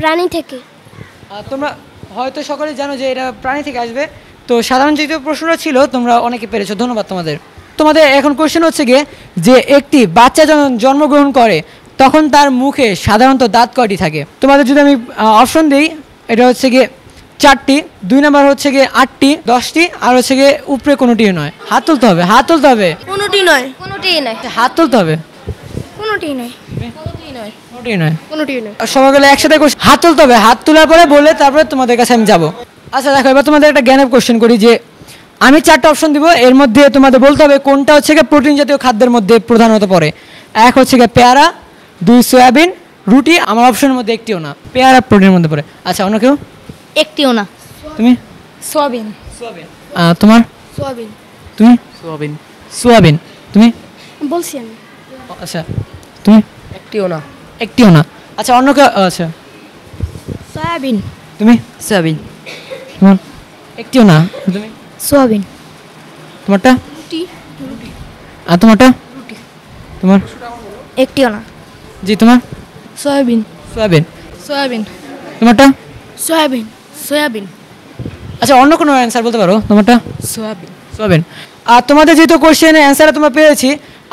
প্রাণী থেকে। তোমরা হয়তো সকলে জানো যে এটা প্রাণী থেকে আসবে। তো সাধারণ যে প্রশ্নটা ছিল তোমরা অনেকে পেরেছো, ধন্যবাদ তোমাদের। তোমাদের এখন কোশ্চেন হচ্ছে গিয়ে যে একটি বাচ্চা যখন জন্মগ্রহণ করে তখন তার মুখে সাধারণত দাঁত কয়টি থাকে? তোমাদের যদি আমি অপশন দিই, এটা হচ্ছে গিয়ে চারটি, দুই নাম্বার হচ্ছে গিয়ে আটটি, দশটি, আর হচ্ছে গিয়ে উপরে কোনোটিও নয়। হাত তুলতে হবে, হাত তুলতে হবে। কোনোটি নয়, কোনোটি নয়। হাত তুলতে হবে। কোনোটি নয়, কোনোটি নয়, কোনোটি নয়, কোনোটি নয়। সবাই গেলে একসাথে হাত তুলতে হবে। হাত তোলার পরে বললে তারপরে তোমাদের কাছে আমি যাবো। আচ্ছা দেখো, এবার তোমাদের একটা জ্ঞানের কোশ্চেন করি যে আমি চারটা অপশন দিব, এর মধ্যে তোমাদের বলতে হবে কোনটা হচ্ছে গিয়ে প্রোটিন জাতীয় খাদ্যের মধ্যে প্রধানত পড়ে। এক হচ্ছে গিয়ে পেয়ারা, দুই সয়াবিন, রুটি। আমার অপশনের মধ্যে একটিও না। পেয়ারা প্রোটিনের মধ্যে পড়ে। আচ্ছা অন্য কেউ? একটিও না। তুমি? সয়াবিন। সয়াবিন। তোমার? সয়াবিন। তুমি? সয়াবিন। সয়াবিন। তুমি? বলছি আমি। আচ্ছা তুমি? একটিও না। একটিও না। আচ্ছা অন্য কেউ? আচ্ছা সয়াবিন। তুমি? সয়াবিন। তোমার? একটিও না। তুমি? সয়াবিন। তোমারটা? রুটি। রুটি। আর তোমারটা? রুটি। তোমার? একটিও না। জি তোমার? সয়াবিন। সয়াবিন। সয়াবিন। তোমারটা? সয়াবিন। সয়াবিন। আচ্ছা অন্য কোনো অ্যান্সার বলতে পারো। তোমারটা? সয়াবিন। সয়াবিন। আর তোমাদের যেহেতু কোশ্চেনের অ্যান্সার তোমরা পেয়েছি,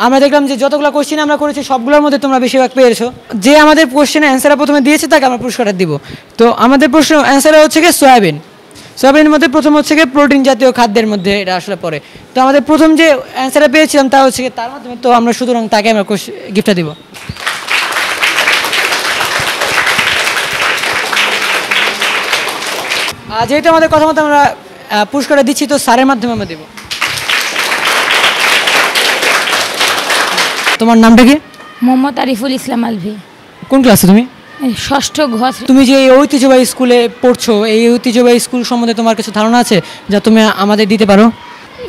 আমরা দেখলাম যে যতগুলো কোশ্চেন আমরা করেছি সবগুলোর মধ্যে তোমরা বেশিরভাগ পেয়েছো। যে আমাদের কোশ্চেনের অ্যান্সার প্রথমে দিয়েছে তাকে আমরা পুরস্কারটা দিব। তো আমাদের প্রশ্ন অ্যান্সার হচ্ছে গিয়ে সয়াবিন। সয়াবিনের মধ্যে প্রথম হচ্ছে গিয়ে প্রোটিন জাতীয় খাদ্যের মধ্যে এটা আসলে পড়ে। তো আমাদের প্রথম যে অ্যান্সারটা পেয়েছিলাম তা হচ্ছে গিয়ে তার মাধ্যমে, তো আমরা সুতরাং তাকে আমরা গিফটটা দিব। আর যেহেতু আমাদের কথা মতো আমরা পুরস্কারটা দিচ্ছি, তো স্যারের মাধ্যমে আমরা দেব। তোমার নামটা কি? মোহাম্মদ আরিফুল ইসলাম আলভি। কোন ক্লাসে তুমি? ষষ্ঠ ঘর। তুমি যে এই ঐতিহ্যবাহী স্কুলে পড়ছো, এই ঐতিহ্যবাহী স্কুল সম্বন্ধে তোমার কিছু ধারণা আছে যা তুমি আমাদের দিতে পারো?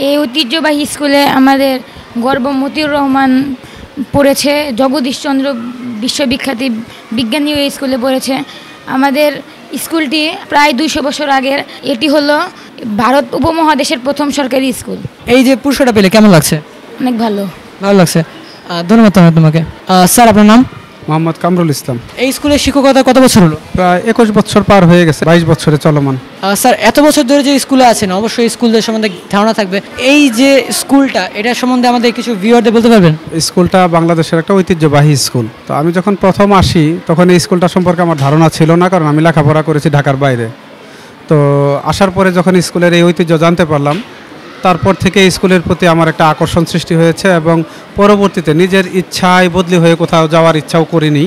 এই ঐতিহ্যবাহী স্কুলে আমাদের গর্ব মতিউর রহমান পড়েছে, জগদীশ চন্দ্র বিশ্ববিখ্যাত বিজ্ঞানীও এই স্কুলে পড়েছে। আমাদের স্কুলটি প্রায় দুইশো বছর আগের। এটি হলো ভারত উপমহাদেশের প্রথম সরকারি স্কুল। এই যে পুরস্কারটা পেলে কেমন লাগছে? অনেক ভালো, ভালো লাগছে। ধন্যবাদ তোমাকে। স্যার আপনার নাম? মোহাম্মদ কামরুল ইসলাম। এই স্কুলের শিক্ষকতা কত বছর হলো? প্রায় একুশ বছর পার হয়ে গেছে, বাইশ বছরে চলমান। স্যার এত বছর ধরে যে স্কুলে আছেন, অবশ্যই স্কুলদের সম্বন্ধে ধারণা থাকবে। এই যে স্কুলটা, এটা সম্বন্ধে আমাদের কিছু ভিউয়ারদের বলতে পারবেন? স্কুলটা বাংলাদেশের একটা ঐতিহ্যবাহী স্কুল। তো আমি যখন প্রথম আসি তখন এই স্কুলটা সম্পর্কে আমার ধারণা ছিল না, কারণ আমি লেখাপড়া করেছি ঢাকার বাইরে। তো আসার পরে যখন স্কুলের এই ঐতিহ্য জানতে পারলাম, তারপর থেকে স্কুলের প্রতি আমার একটা আকর্ষণ সৃষ্টি হয়েছে এবং পরবর্তীতে নিজের ইচ্ছায় বদলি হয়ে কোথাও যাওয়ার ইচ্ছাও করিনি।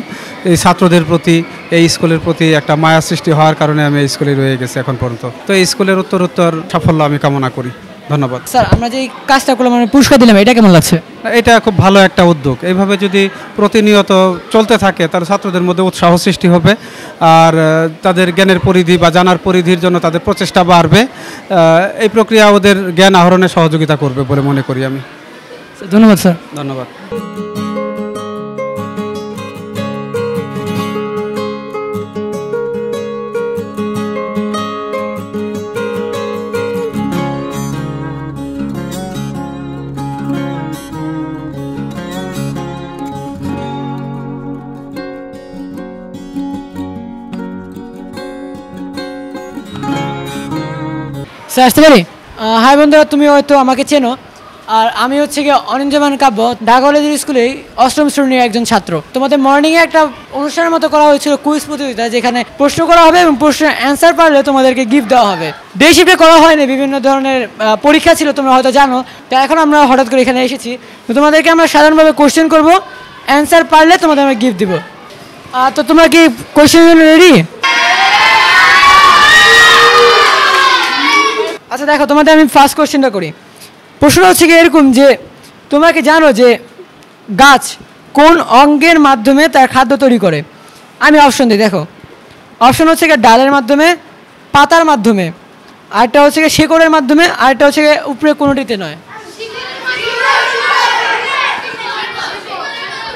এই ছাত্রদের প্রতি, এই স্কুলের প্রতি একটা মায়া সৃষ্টি হওয়ার কারণে আমি এই স্কুলে রয়ে গেছি এখন পর্যন্ত। তো এই স্কুলের উত্তরোত্তর সাফল্য আমি কামনা করি। ধন্যবাদ। স্যার আমরা যে কাজটা করলাম, আমি পুরস্কার দিলাম, এটা কেমন লাগছে? এটা খুব ভালো একটা উদ্যোগ। এইভাবে যদি প্রতিনিয়ত চলতে থাকে তাহলে ছাত্রদের মধ্যে উৎসাহ সৃষ্টি হবে, আর তাদের জ্ঞানের পরিধি বা জানার পরিধির জন্য তাদের প্রচেষ্টা বাড়বে। এই প্রক্রিয়া ওদের জ্ঞান আহরণে সহযোগিতা করবে বলে মনে করি আমি। ধন্যবাদ স্যার। ধন্যবাদ। স্যার আসতে পারি? হাই বন্ধুরা, তুমি হয়তো আমাকে চেনো, আর আমি হচ্ছে গিয়ে অনিন্দ্য জামান কাব্য, ঢাকা কলেজের স্কুলে অষ্টম শ্রেণীর একজন ছাত্র। তোমাদের মর্নিংয়ে একটা অনুষ্ঠানের মতো করা হয়েছিল কুইজ প্রতিযোগিতা, যেখানে প্রশ্ন করা হবে এবং প্রশ্নের অ্যান্সার পারলে তোমাদেরকে গিফট দেওয়া হবে। ডে শিফটে করা হয়নি, বিভিন্ন ধরনের পরীক্ষা ছিল, তোমরা হয়তো জানো। তা এখন আমরা হঠাৎ করে এখানে এসেছি, তোমাদেরকে আমরা সাধারণভাবে কোয়েশ্চেন করবো, অ্যান্সার পারলে তোমাদের আমরা গিফট দেবো। তো তোমরা কি কোয়েশ্চেনের জন্য রেডি? আচ্ছা দেখো, তোমাদের আমি ফার্স্ট কোয়েশ্চেনটা করি। প্রশ্নটা হচ্ছে কি এরকম যে, তোমরা কি জানো যে গাছ কোন অঙ্গের মাধ্যমে তার খাদ্য তৈরি করে? আমি অপশন দিই, দেখো অপশন হচ্ছে গিয়ে ডালের মাধ্যমে, পাতার মাধ্যমে, আরেকটা হচ্ছে গিয়ে শেকড়ের মাধ্যমে, আরেকটা হচ্ছে গিয়ে উপরে কোনোটিতে নয়।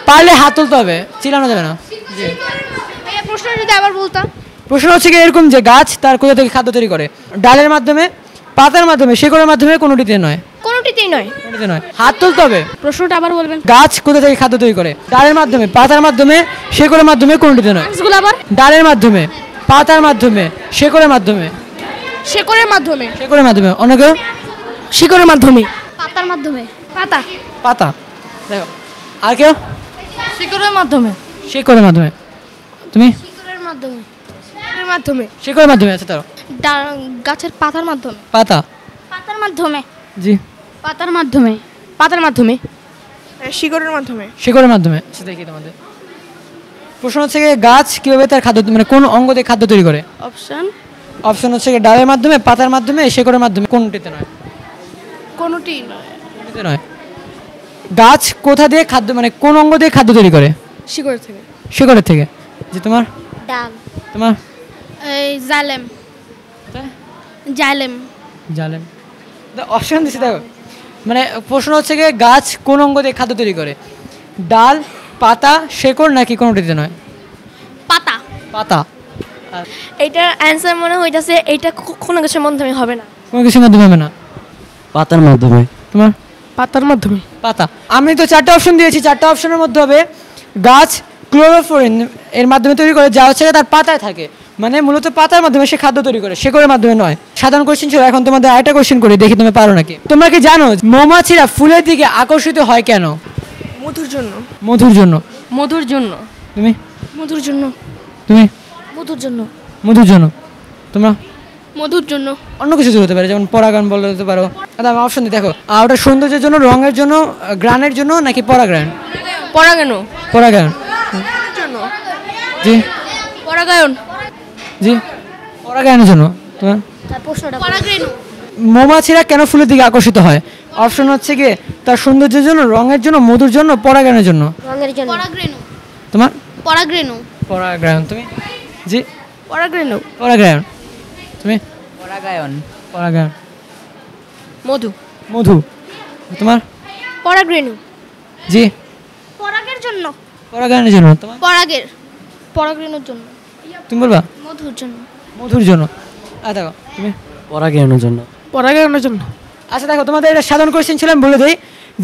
পারলে হাত তুলতে হবে, চিলানো যাবে না। প্রশ্ন যদি আবার বলতাম, প্রশ্ন হচ্ছে গিয়ে এরকম যে গাছ তার কোথা থেকে খাদ্য তৈরি করে? ডালের মাধ্যমে, পাতার মাধ্যমে, শেকড়ের মাধ্যমে, কোনোটিতে নয়। কোনোটিতেই নয়, কোনোটিতে নয়। হাত তুলতে হবে। প্রশ্নটা আবার বলবেন, গাছ কোথা থেকে খাদ্য তৈরি করে? ডালের মাধ্যমে, পাতার মাধ্যমে, শেকড়ের মাধ্যমে, কোনোটিতে নয়। গাছগুলো আবার ডালের মাধ্যমে, পাতার মাধ্যমে, শেকড়ের মাধ্যমে। শেকড়ের মাধ্যমে, শেকড়ের মাধ্যমে অনেকে শেকড়ের মাধ্যমে, পাতার মাধ্যমে, পাতা, পাতা। দেখো আর কেউ? শেকড়ের মাধ্যমে, শেকড়ের মাধ্যমে। তুমি? শেকড়ের মাধ্যমে, শেকড়ের মাধ্যমে, শেকড়ের মাধ্যমে। আচ্ছা তারও গাছের পাতার মাধ্যমে, পাতা, পাতার মাধ্যমে, জি পাতার মাধ্যমে, পাতার মাধ্যমে, শিকড়ের মাধ্যমে, শিকড়ের মাধ্যমে। আচ্ছা দেখি তোমাদের প্রশ্ন হচ্ছে গাছ কিভাবে তার খাদ্য মানে কোন অঙ্গ দিয়ে খাদ্য তৈরি করে? অপশন, অপশন হচ্ছে ডালের মাধ্যমে, পাতার মাধ্যমে, শিকড়ের মাধ্যমে। কোনটিতে নয়, কোনটি নয়, নয়। গাছ কোথা দিয়ে খাদ্য মানে কোন অঙ্গ দিয়ে খাদ্য তৈরি করে? শিকড়ের থেকে, শিকড়ের থেকে। জি তোমার? ডাল। তোমার? এই জালেম, জালেম, জালেম। অপশন দিচ্ছি দেখো, মানে প্রশ্ন হচ্ছে গিয়ে গাছ কোন অঙ্গ দিয়ে খাদ্য তৈরি করে? ডাল, পাতা, শেকড়, নাকি কোনোটিতে নয়? পাতা, পাতা। এইটার অ্যান্সার মনে হইতাছে এইটা কোনো কিছুর মাধ্যমে হবে না, কোনো কিছুর মাধ্যমে হবে না, পাতার মাধ্যমে। তোমার? পাতার মাধ্যমে, পাতা। আমি তো চারটা অপশন দিয়েছি, চারটা অপশনের মধ্যে হবে গাছ ক্লোরোফোরিন এর মাধ্যমে তৈরি করে, যা হচ্ছে তার পাতায় থাকে, মানে মূলত পাতার মাধ্যমে সে খাদ্য তৈরি করে, শেকড়ের মাধ্যমে নয়। সাধারণ কোশ্চেন ছিল, এখন তোমাদের আরেকটা কোশ্চেন করি, দেখি তুমি পারো নাকি। তোমরা কি জানো মৌমাছিরা ফুলের দিকে আকর্ষিত হয় কেন? মধুর জন্য, মধুর জন্য, মধুর জন্য। তুমি? মধুর জন্য। তুমি? মধুর জন্য, মধুর জন্য। তোমরা? মধুর জন্য। অন্য কিছু হতে পারে, যেমন পরাগান বলতে পারো। দাদা অপশন দিয়ে দেখো, আর ওটা সৌন্দর্যের জন্য, রঙের জন্য, গ্রানের জন্য, নাকি পরাগান? পরাগান, পরাগান জন্য। জি পরাগায়ন, জি পরাগায়নের জন্য। তোমার? মৌমাছিরা কেন ফুলের দিকে আকর্ষিত হয়? অপশন হচ্ছে গিয়ে তার সৌন্দর্যের জন্য, রঙের জন্য, মধুর জন্য, পরাগায়নের জন্য। তোমার? পরাগরেণু, পরাগায়ন। তুমি? জি পরাগরেণু, পরাগায়ন। তুমি? পরাগায়ন, পরাগায়ন। মধু, মধু। তোমার? পরাগরেণু। জি পরাগের জন্য, পরাগায়নের জন্য। তোমার? পরাগের, পরাগরেণুর জন্য। তুমি বলবা? মধুর জন্য, মধুর জন্য। আর দেখো তুমি? পরাগায়নের জন্য, পরাগায়নের জন্য। আচ্ছা দেখো, তোমাদের এটা সাধারণ কোশ্চেন ছিল, আমি বলে দিই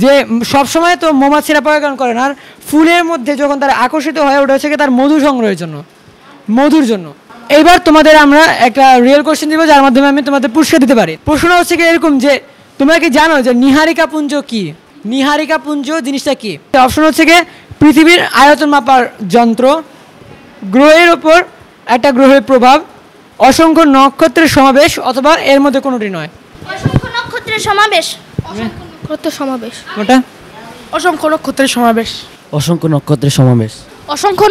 যে সবসময় তো মৌমাছিরা পরাগায়ন করে না, আর ফুলের মধ্যে যখন তারা আকর্ষিত হয় ওটা হচ্ছে তার মধু সংগ্রহের জন্য, মধুর জন্য। এইবার তোমাদের আমরা একটা রিয়েল কোশ্চেন দিব, যার মাধ্যমে আমি তোমাদের পুরস্কার দিতে পারি। প্রশ্নটা হচ্ছে এরকম যে, তোমরা কি জানো যে নিহারিকা পুঞ্জ কি? নিহারিকা পুঞ্জ জিনিসটা কি? অপশন হচ্ছে গিয়ে পৃথিবীর আয়তন মাপার যন্ত্র, গ্রহের ওপর একটা গ্রহের প্রভাব, অসংখ্য নক্ষত্রের সমাবেশ, অথবা এর মধ্যে কোনোটি নয়। অসংখ্য নক্ষত্রের সমাবেশ, নক্ষত্র সমাবেশ, ওটা অসংখ্য নক্ষত্রের সমাবেশ, অসংখ্য নক্ষত্রের সমাবেশ, অসংখ্য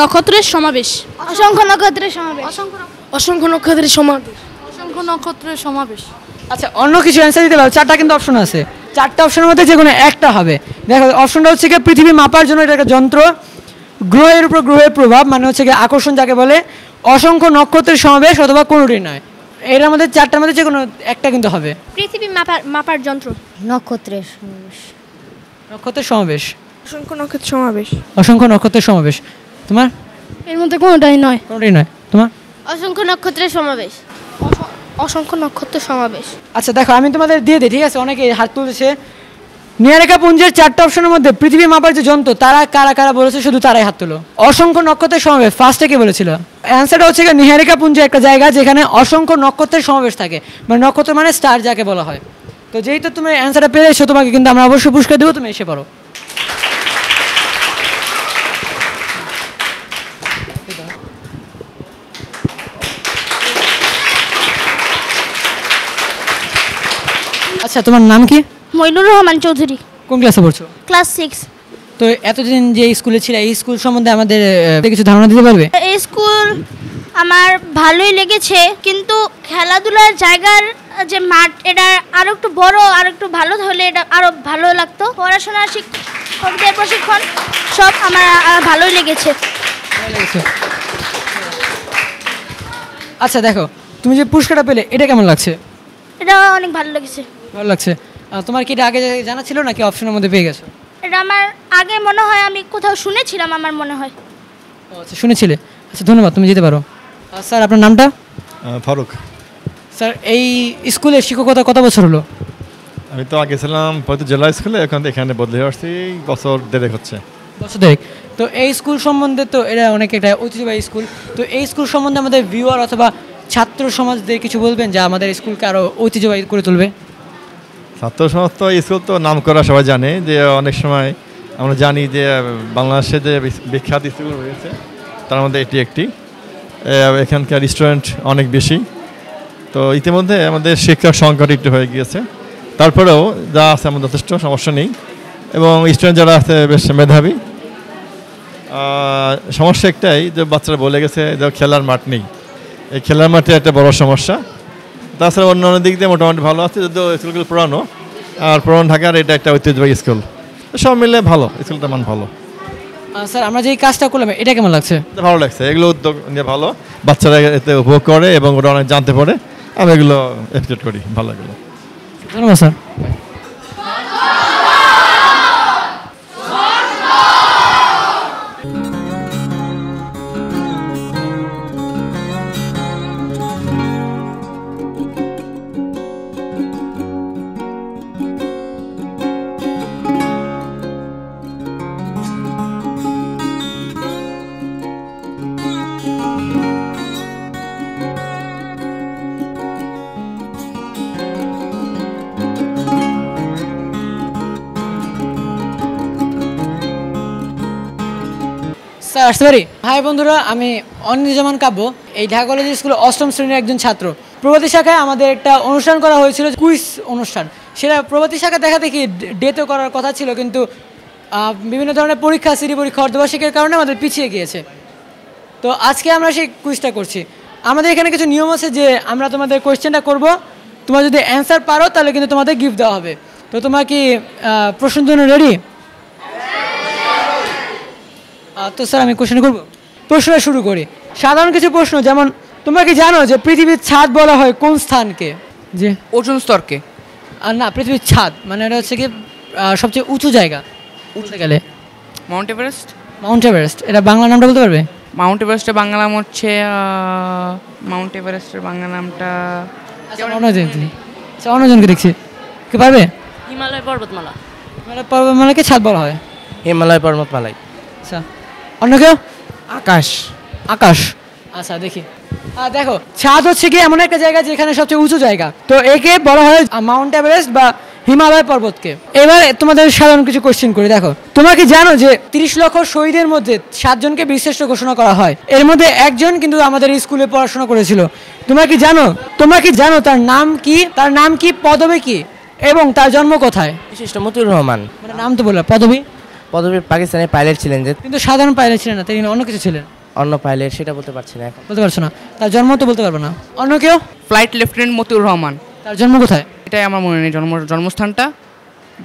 নক্ষত্রের সমাবেশ, অসংখ্য নক্ষত্রের সমাবেশ, অসংখ্য নক্ষত্রের সমাবেশ, অসংখ্য নক্ষত্রের সমাবেশ। আচ্ছা অন্য কিছু অ্যান্সার দিতে পারো, চারটা কিন্তু অপশন আছে, চারটা অপশনের মধ্যে যে কোনো একটা হবে। দেখো অপশনটা হচ্ছে কি পৃথিবী মাপার জন্য এটা একটা যন্ত্র, গ্রহের উপর গ্রহের প্রভাব মানে হচ্ছে কি আকর্ষণ যাকে বলে, অসংখ্য নক্ষত্রের সমাবেশ, অথবা কোনোটি নয়। এর মধ্যে চারটার মধ্যে যে কোনো একটা কিন্তু হবে। পৃথিবী মাপার মাপার যন্ত্র, নক্ষত্রের সমাবেশ, নক্ষত্রের সমাবেশ, অসংখ্য নক্ষত্রের সমাবেশ, অসংখ্য নক্ষত্রের সমাবেশ। তোমার? এর মধ্যে কোনোটাই নয়, কোনোটাই নয়। তোমার? অসংখ্য নক্ষত্রের সমাবেশ, অসংখ্য নক্ষত্রের সমাবেশ। আচ্ছা দেখো আমি তোমাদের দিয়ে দিই, ঠিক আছে? অনেকে হাত তুলছে। নিয়ারেকা পুঞ্জের চারটা অপশনের মধ্যে পৃথিবী মাপার যে যন্ত্র তারা কারা কারা বলেছে শুধু তারাই হাত তুলো। অসংখ্য নক্ষত্রের সমাবেশ ফার্স্টে কে বলেছিল? অ্যান্সারটা হচ্ছে নিহারিকা পুঞ্জ একটা জায়গা যেখানে অসংখ্য নক্ষত্রের সমাবেশ থাকে, মানে নক্ষত্র মানে স্টার যাকে বলা হয়। তো যেই তো তুমি অ্যান্সারটা পেয়েছো তোমাকে কিন্তু আমরা অবশ্যই পুরস্কার দেবো, তুমি এসে পড়ো। আচ্ছা তোমার নাম কি? মইনুল রহমান চৌধুরী। কোন ক্লাসে পড়ছো? Class six. তো এতদিন যে স্কুলে ছিল এই স্কুল সম্বন্ধে আমাদের কিছু ধারণা দিতে পারবে? এই স্কুল আমার ভালোই লেগেছে, কিন্তু খেলাধুলার জায়গার যে মাঠ এটা আরো একটু বড় আর একটু ভালো হলে এটা আরো ভালো লাগতো। পড়াশোনা, শিক্ষকদের প্রশিক্ষণ সব আমার ভালোই লেগেছে। আচ্ছা দেখো তুমি যে পুরস্কারটা পেলে এটা কেমন লাগছে? এটা অনেক ভালো লাগছে। ভালো লাগছে। তোমার কি এটা আগে জানা ছিল নাকি অপশনের মধ্যে পেয়ে গেছো? এটা আমার আগে মনে হয় আমি কোথাও শুনেছিলাম আমার মনে হয়। আচ্ছা শুনেছিলে, আচ্ছা ধন্যবাদ, তুমি যেতে পারো। স্যার আপনার নামটা? ফারুক। স্যার এই স্কুলে শিক্ষকতা কত বছর হলো? আমি তো আগে ছিলাম হয়তো জেলা স্কুলে, এখন এখানে বদলে আসছি বছর দেড়েক হচ্ছে। বছর দেড়েক। তো এই স্কুল সম্বন্ধে তো এটা অনেক একটা ঐতিহ্যবাহী স্কুল, তো এই স্কুল সম্বন্ধে আমাদের ভিউয়ার অথবা ছাত্র সমাজদের কিছু বলবেন যা আমাদের স্কুলকে আরও ঐতিহ্যবাহী করে তুলবে? ছাত্র সমাজ তো স্কুল তো নাম করা সবাই জানে, যে অনেক সময় আমরা জানি যে বাংলাদেশে যে বিখ্যাত স্কুল রয়েছে তার মধ্যে এটি একটি। এখানকার স্টুডেন্ট অনেক বেশি, তো ইতিমধ্যে আমাদের শিক্ষক সংকট একটু হয়ে গিয়েছে, তারপরেও যা আছে আমার যথেষ্ট সমস্যা নেই, এবং স্টুডেন্ট যারা আছে বেশ মেধাবী। সমস্যা একটাই যে বাচ্চারা বলে গেছে যে খেলার মাঠ নেই, এই খেলার মাঠে একটা বড় সমস্যা। তাছাড়া অন্য অন্য দিক দিয়ে মোটামুটি ভালো আছে, যদিও স্কুলগুলো পুরানো আর পুরান ঢাকার এটা একটা ঐতিহ্যবাহী স্কুল, সব মিলে ভালো স্কুলটা মান ভালো। স্যার আমরা যে কাজটা করলাম এটা কেমন লাগছে? ভালো লাগছে, এগুলো উদ্যোগ নিয়ে ভালো, বাচ্চারা এতে উপভোগ করে এবং ওরা অনেক জানতে পারে, আমি এগুলো অ্যাপ্রিসিয়েট করি, ভালো লাগলো। ধন্যবাদ স্যার। স্যার আসতে পারি? হাই বন্ধুরা, আমি অনিন্দ্য জামান কাব্বো, এই ঢাকা কলেজ স্কুলে অষ্টম শ্রেণীর একজন ছাত্র। প্রভাতী শাখায় আমাদের একটা অনুষ্ঠান করা হয়েছিল, কুইজ অনুষ্ঠান। সেটা প্রভাতী শাখা দেখা দেখি ডেতে করার কথা ছিল, কিন্তু বিভিন্ন ধরনের পরীক্ষা, সিরি পরীক্ষা, অর্ধবার্ষিকের কারণে আমাদের পিছিয়ে গিয়েছে। তো আজকে আমরা সেই কুইজটা করছি। আমাদের এখানে কিছু নিয়ম আছে যে আমরা তোমাদের কোয়েশ্চেনটা করব, তোমার যদি অ্যান্সার পারো তাহলে কিন্তু তোমাদের গিফট দেওয়া হবে। তো তোমার কি প্রশ্নের জন্য রেডি? তো স্যার আমি কোশ্চেন করব। প্রশ্নটা শুরু করি, সাধারণ কিছু প্রশ্ন, যেমন তোমরা কি জানো যে পৃথিবীর ছাদ বলা হয় কোন স্থানকে? যে ওজন স্তরকে। আর না, পৃথিবীর ছাদ মানে এটা হচ্ছে কি সবচেয়ে উঁচু জায়গা, উঁচু গেলে মাউন্ট এভারেস্ট। মাউন্ট এভারেস্ট এটা বাংলা নামটা বলতে পারবে? মাউন্ট এভারেস্টের বাংলা নাম হচ্ছে মাউন্ট এভারেস্টের বাংলা নামটা অন্যজনকে দেখছি, কি পারবে? হিমালয় পর্বতমালা। হিমালয় পর্বতমালাকে ছাদ বলা হয়, হিমালয় পর্বতমালাই। আচ্ছা অন্য কেউ? আকাশ। আকাশ। আচ্ছা দেখি, দেখো ছাদ হচ্ছে কি এমন একটা জায়গা যেখানে সবচেয়ে উঁচু জায়গা, তো একে বলা হয় মাউন্ট এভারেস্ট বা হিমালয় পর্বতকে। এবার তোমাদের সাধারণ কিছু কোশ্চেন করি, দেখো তোমরা কি জানো যে তিরিশ লক্ষ শহীদের মধ্যে সাতজনকে বীরশ্রেষ্ঠ ঘোষণা করা হয়, এর মধ্যে একজন কিন্তু আমাদের স্কুলে পড়াশোনা করেছিল। তোমরা কি জানো, তোমরা কি জানো তার নাম কি, তার নাম কি, পদবী কি এবং তার জন্ম কোথায়? বিশিষ্ট মতিউর রহমান। মানে নাম তো বললাম, পদবী? পদবী পাকিস্তানের পাইলট ছিলেন, যে কিন্তু সাধারণ পাইলট ছিলেন না, তিনি অন্য কিছু ছিলেন। অন্য পাইলট সেটা বলতে পারছি না, বলতে পারছো না, তার জন্ম তো বলতে পারবো না। অন্য কেউ? Flight lieutenant Motiur Rahman. তার জন্ম কোথায়? এটাই আমার মনে নেই, জন্ম জন্মস্থানটা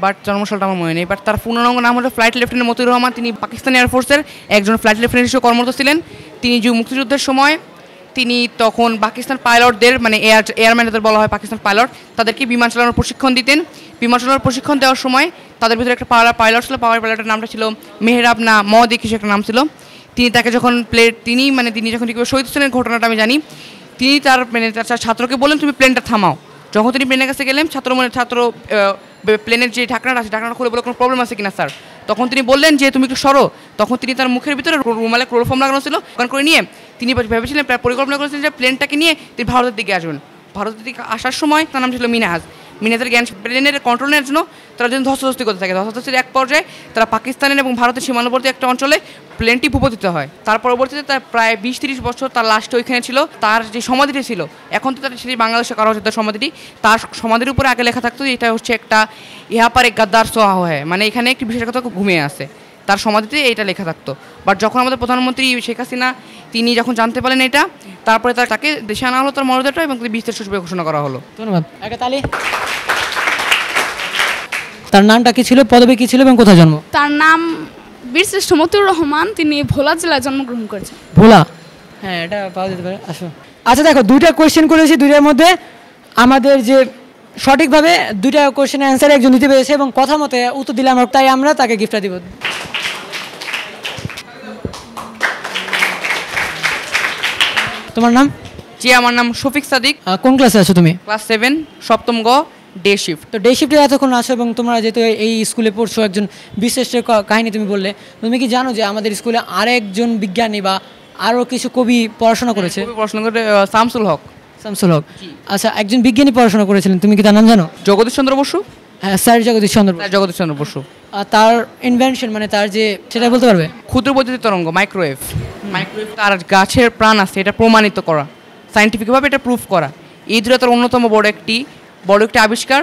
বাট জন্মশালটা আমার মনে নেই, বাট তার পূর্ণাঙ্গ নাম হলো ফ্লাইট লেফটেন্যান্ট মতিউর রহমান। তিনি পাকিস্তান এয়ারফোর্সের একজন ফ্লাইট লেফটেন্যান্ট হিসেবে কর্মরত ছিলেন। তিনি যে মুক্তিযুদ্ধের সময় তিনি তখন পাকিস্তান পাইলটদের, মানে এয়ার এয়ারম্যানদের বলা হয় পাকিস্তান পাইলট, তাদেরকে বিমান চালানোর প্রশিক্ষণ দিতেন। বিমান চালানোর প্রশিক্ষণ দেওয়ার সময় তাদের ভিতরে একটা পাওয়ার পাইলট ছিল, পাওয়ার পাইলটের নামটা ছিল মেহরাব না মহদি কিছু একটা নাম ছিল। তিনি তাকে যখন প্লেন তিনি মানে তিনি যখন শহীদ হোসেনের ঘটনাটা আমি জানি, তিনি তার মানে তার ছাত্রকে বললেন তুমি প্লেনটা থামাও। যখন তিনি প্লেনের কাছে গেলেন ছাত্র মানে ছাত্র প্লেনের যে ঢাকনাটা আছে ঢাকনাটা খুলে বলে কোনো প্রবলেম আছে কিনা স্যার, তখন তিনি বললেন যে তুমি একটু সরো, তখন তিনি তার মুখের ভিতরে রুমালে ক্লোরোফর্ম লাগানো ছিল ওখান করে নিয়ে তিনি ভেবেছিলেন পরিকল্পনা করেছিলেন যে প্লেনটাকে নিয়ে তিনি ভারতের দিকে আসবেন। ভারতের দিকে আসার সময় তার নাম ছিল মিনহাজ, মিনহাজের জ্ঞান প্লেনের কন্ট্রোল নেওয়ার জন্য তারা যেন ধস্তাধস্তি করতে থাকে, ধস্তাধস্তির এক পর্যায়ে তারা পাকিস্তানের এবং ভারতের সীমান্তবর্তী একটা অঞ্চলে প্লেনটি ভূপতিত হয়। তার পরবর্তীতে তার প্রায় বিশ তিরিশ বছর তার লাস্টে ওইখানে ছিল, তার যে সমাধিটি ছিল এখন তো তার সেই বাংলাদেশে করা হচ্ছে তার সমাধিটি, তার সমাধির উপরে আগে লেখা থাকতো এটা হচ্ছে একটা ইহাপার এক গাদ্দার সোহা হয়, মানে এখানে একটি বিশেষ কথা ঘুমিয়ে আসে, তার সমাধিতে এটা লেখা থাকতো। বাট যখন আমাদের প্রধানমন্ত্রী শেখ হাসিনা তিনি যখন জানতে পারলেন এটা, তারপরে তার তাকে দেশে আনা হলো তার মরদেহটা এবং বিস্তার সূচবে ঘোষণা করা হলো। ধন্যবাদ। তার নামটা কি ছিল, পদবী কি ছিল এবং কোথায় জন্ম? তার নাম বীরশ্রেষ্ঠ মতিউর রহমান, তিনি ভোলা জেলায় জন্মগ্রহণ করেছেন। ভোলা, হ্যাঁ এটা পাওয়া যেতে পারে। আসো, আচ্ছা দেখো দুইটা কোয়েশ্চেন করেছি, দুইটার মধ্যে আমাদের যে সঠিকভাবে দুইটা কোয়েশ্চেন অ্যান্সার একজন দিতে পেরেছে এবং কথা মতে উত্তর দিলাম, তাই আমরা তাকে গিফটটা দিব। তোমার নাম? জি আমার নাম সফিক সাদিক। কোন ক্লাসে আছো তুমি? ক্লাস সেভেন, সপ্তম গ, ডে শিফট। তো ডে শিফটে এতক্ষণ আসো এবং তোমরা যেহেতু এই স্কুলে পড়ছো, একজন বীরশ্রেষ্ঠের কাহিনী তুমি বললে, তুমি কি জানো যে আমাদের স্কুলে আরেকজন বিজ্ঞানী বা আরও কিছু কবি পড়াশোনা করেছে? পড়াশোনা করে শামসুল হক। শামসুল হক, আচ্ছা একজন বিজ্ঞানী পড়াশোনা করেছিলেন, তুমি কি তার নাম জানো? জগদীশ চন্দ্র বসু। হ্যাঁ স্যার জগদীশ চন্দ্র বসু। জগদীশ চন্দ্র বসু তার ইনভেনশন মানে তার যে সেটা বলতে পারবে? ক্ষুদ্র বৈদ্যুতিক তরঙ্গ, মাইক্রোওয়েভ। মাইক্রোওয়েভ তার গাছের প্রাণ আছে এটা প্রমাণিত করা, সায়েন্টিফিকভাবে এটা প্রুফ করা, এই দুটো তার অন্যতম বড় একটি বড় একটি আবিষ্কার।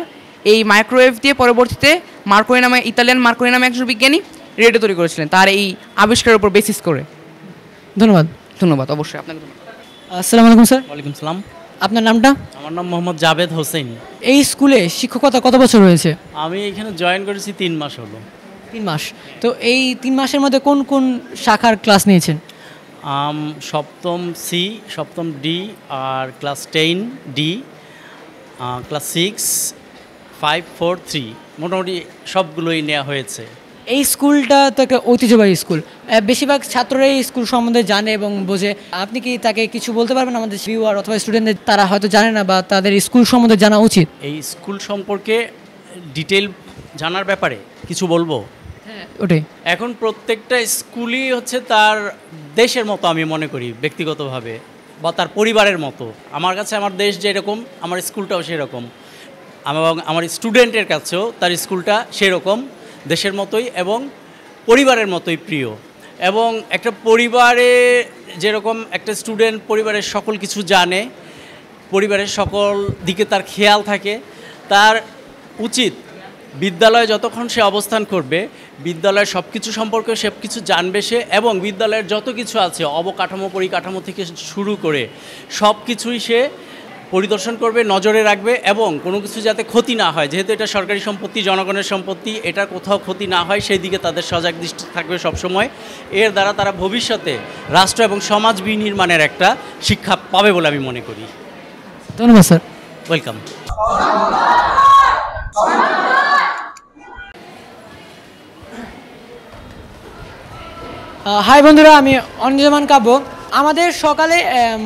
এই মাইক্রোওয়েভ দিয়ে পরবর্তীতে মার্কোনি নামে ইতালিয়ান মার্কোনি নামে একজন বিজ্ঞানী রেডিও তৈরি করেছিলেন তার এই আবিষ্কারের উপর বেসিস করে। ধন্যবাদ। ধন্যবাদ, অবশ্যই আপনাকে ধন্যবাদ। আসসালামু আলাইকুম স্যার। ওয়ালাইকুম সালাম। আপনার নামটা? আমার নাম মোহাম্মদ জাবেদ হোসেন। এই স্কুলে শিক্ষকতা কত বছর হয়েছে? আমি এখানে জয়েন করেছি তিন মাস হলো। তিন মাস? তো এই তিন মাসের মধ্যে কোন কোন শাখার ক্লাস নিয়েছেন? সপ্তম সি, সপ্তম ডি, আর class ten D, class six, five, four, three, মোটামুটি সবগুলোই নেওয়া হয়েছে। এই স্কুলটা তো একটা ঐতিহ্যবাহী স্কুল, বেশিরভাগ ছাত্ররা এই স্কুল সম্বন্ধে জানে এবং বোঝে। আপনি কি তাকে কিছু বলতে পারবেন আমাদের ভিউয়ার অথবা স্টুডেন্টদের, তারা হয়তো জানে না বা তাদের স্কুল সম্বন্ধে জানা উচিত? এই স্কুল সম্পর্কে ডিটেল জানার ব্যাপারে কিছু বলবো? হ্যাঁ ওটাই। এখন প্রত্যেকটা স্কুলই হচ্ছে তার দেশের মতো আমি মনে করি ব্যক্তিগতভাবে, বা তার পরিবারের মতো। আমার কাছে আমার দেশ যেরকম আমার স্কুলটাও সেরকম, এবং আমার স্টুডেন্টের কাছেও তার স্কুলটা সেরকম দেশের মতোই এবং পরিবারের মতোই প্রিয়। এবং একটা পরিবারে যেরকম একটা স্টুডেন্ট পরিবারের সকল কিছু জানে, পরিবারের সকল দিকে তার খেয়াল থাকে, তার উচিত বিদ্যালয়ে যতক্ষণ সে অবস্থান করবে বিদ্যালয়ের সব কিছু সম্পর্কে সব কিছু জানবে সে, এবং বিদ্যালয়ের যত কিছু আছে অবকাঠামো পরিকাঠামো থেকে শুরু করে সব কিছুই সে পরিদর্শন করবে, নজরে রাখবে, এবং কোনো কিছু যাতে ক্ষতি না হয়, যেহেতু এটা সরকারি সম্পত্তি, জনগণের সম্পত্তি, এটা কোথাও ক্ষতি না হয় সেই দিকে তাদের সজাগ দৃষ্টি থাকবে সবসময়। এর দ্বারা তারা ভবিষ্যতে রাষ্ট্র এবং সমাজ বিনির্মাণের একটা শিক্ষা পাবে বলে আমি মনে করি। ধন্যবাদ স্যার। ওয়েলকাম। হাই বন্ধুরা, আমি অনিন্দ্য জামান কাব্বো। আমাদের সকালে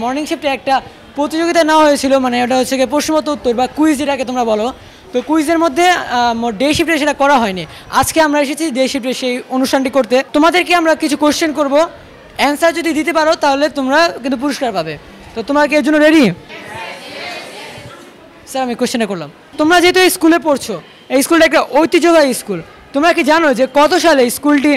মর্নিং শিফটে একটা প্রতিযোগিতা নেওয়া হয়েছিল, মানে ওটা হচ্ছে গিয়ে প্রশ্নমত উত্তর বা কুইজ যেটাকে তোমরা বলো। তো কুইজের মধ্যে ডে শিফটে সেটা করা হয়নি, আজকে আমরা এসেছি ডে শিফটে সেই অনুষ্ঠানটি করতে। তোমাদেরকে আমরা কিছু কোশ্চেন করব, অ্যান্সার যদি দিতে পারো তাহলে তোমরা কিন্তু পুরস্কার পাবে। তো তোমরা কি এর জন্য রেডি? স্যার আমি কোশ্চেনটা করলাম। তোমরা যেহেতু এই স্কুলে পড়ছো, এই স্কুলটা একটা ঐতিহ্যবাহী স্কুল, তোমরা কি জানো যে কত সালে স্কুলটি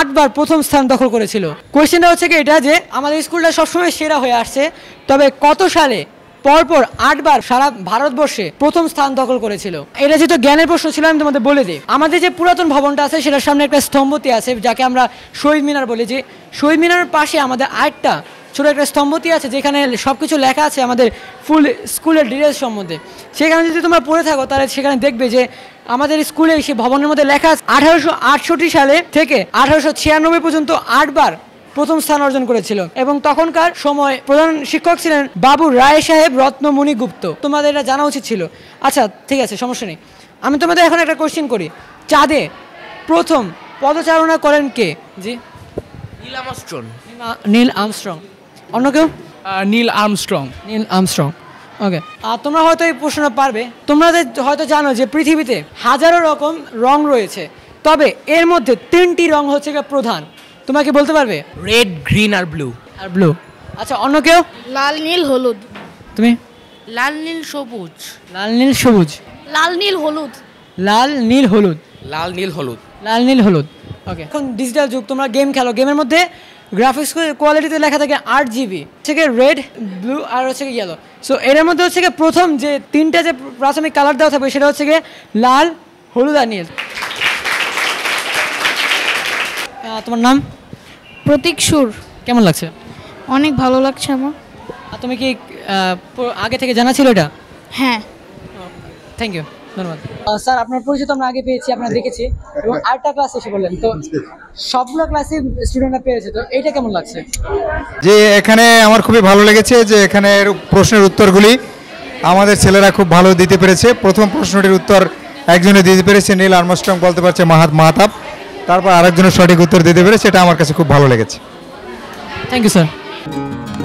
আটবার প্রথম স্থান দখল করেছিল? কোয়েশ্চেনটা হচ্ছে কি এটা যে আমাদের স্কুলটা সবসময় সেরা হয়ে আসছে, তবে কত সালে পরপর আটবার সারা ভারতবর্ষে প্রথম স্থান দখল করেছিল? এটা যেহেতু জ্ঞানের প্রশ্ন ছিল আমি তোমাদের বলে দিই। আমাদের যে পুরাতন ভবনটা আছে সেটার সামনে একটা স্তম্ভতি আছে যাকে আমরা শহীদ মিনার বলি, যে শহীদ মিনারের পাশে আমাদের আটটা ছোটো একটা স্তম্ভতি আছে যেখানে সব কিছু লেখা আছে আমাদের ফুল স্কুলের ডিটেলস সম্বন্ধে। সেখানে যদি তোমরা পড়ে থাকো তাহলে সেখানে দেখবে যে আমাদের স্কুলে সেই ভবনের মধ্যে লেখা আছে আঠারোশো আটষট্টি সালে থেকে আঠারোশো ছিয়ানব্বই পর্যন্ত আটবার প্রথম স্থান অর্জন করেছিল, এবং তখনকার সময় প্রধান শিক্ষক ছিলেন বাবু রায় সাহেব রত্নমণি গুপ্ত। তোমাদের এটা জানা উচিত ছিল। আচ্ছা ঠিক আছে, সমস্যা নেই। আমি তোমাদের এখন একটা কোয়েশ্চেন করি, চাঁদে প্রথম পদচারণা করেন কে? জি, নীল আর্মস্ট্রং। Neil Armstrong. অন্য কেউ? Neil Armstrong. Neil Armstrong. ওকে তোমরা হয়তো এই প্রশ্ন পারবে তোমরা হয়তো জানো যে পৃথিবীতে হাজারো রকম রং রয়েছে তবে এর মধ্যে তিনটি রং হচ্ছে কি প্রধান তোমরা কি বলতে পারবে রেড গ্রিন আর ব্লু আর ব্লু আচ্ছা অন্য কেউ লাল নীল হলুদ তুমি লাল নীল সবুজ লাল নীল সবুজ লাল নীল হলুদ লাল নীল হলুদ লাল নীল হলুদ লাল নীল হলুদ ওকে এখন ডিজিটাল যুগ তোমরা গেম খেলো গেমের মধ্যে গ্রাফিক্স কোয়ালিটিতে লেখা থাকে eight G B থেকে রেড ব্লু আর হচ্ছে ইয়েলো সো এর মধ্যে হচ্ছে কি প্রথম যে তিনটা যে প্রাথমিক কালার দেওয়া থাকবে সেটা হচ্ছে কি লাল হলুদ আর নীল তোমার নাম প্রতীক সুর কেমন লাগছে অনেক ভালো লাগছে আমার আর তুমি কি আগে থেকে জানা ছিল এটা হ্যাঁ থ্যাংক ইউ ধন্যবাদ স্যার আপনার পরিচয় আমরা আগে পেয়েছি আপনারা দেখেছি এবং আটটা ক্লাস এসে বললেন তো সবগুলো ক্লাসে স্টুডেন্টরা পেয়েছে তো এটা কেমন লাগছে যে এখানে আমার খুবই ভালো লেগেছে যে এখানে প্রশ্নের উত্তরগুলি আমাদের ছেলেরা খুব ভালো দিতে পেরেছে প্রথম প্রশ্নটির উত্তর একজনে দিতে পেরেছে নীল আর্মস্ট্রং বলতে পারছে মাহাত মাহাতাব তারপর আরেকজনের সঠিক উত্তর দিতে পেরেছে এটা আমার কাছে খুব ভালো লেগেছে থ্যাংক ইউ স্যার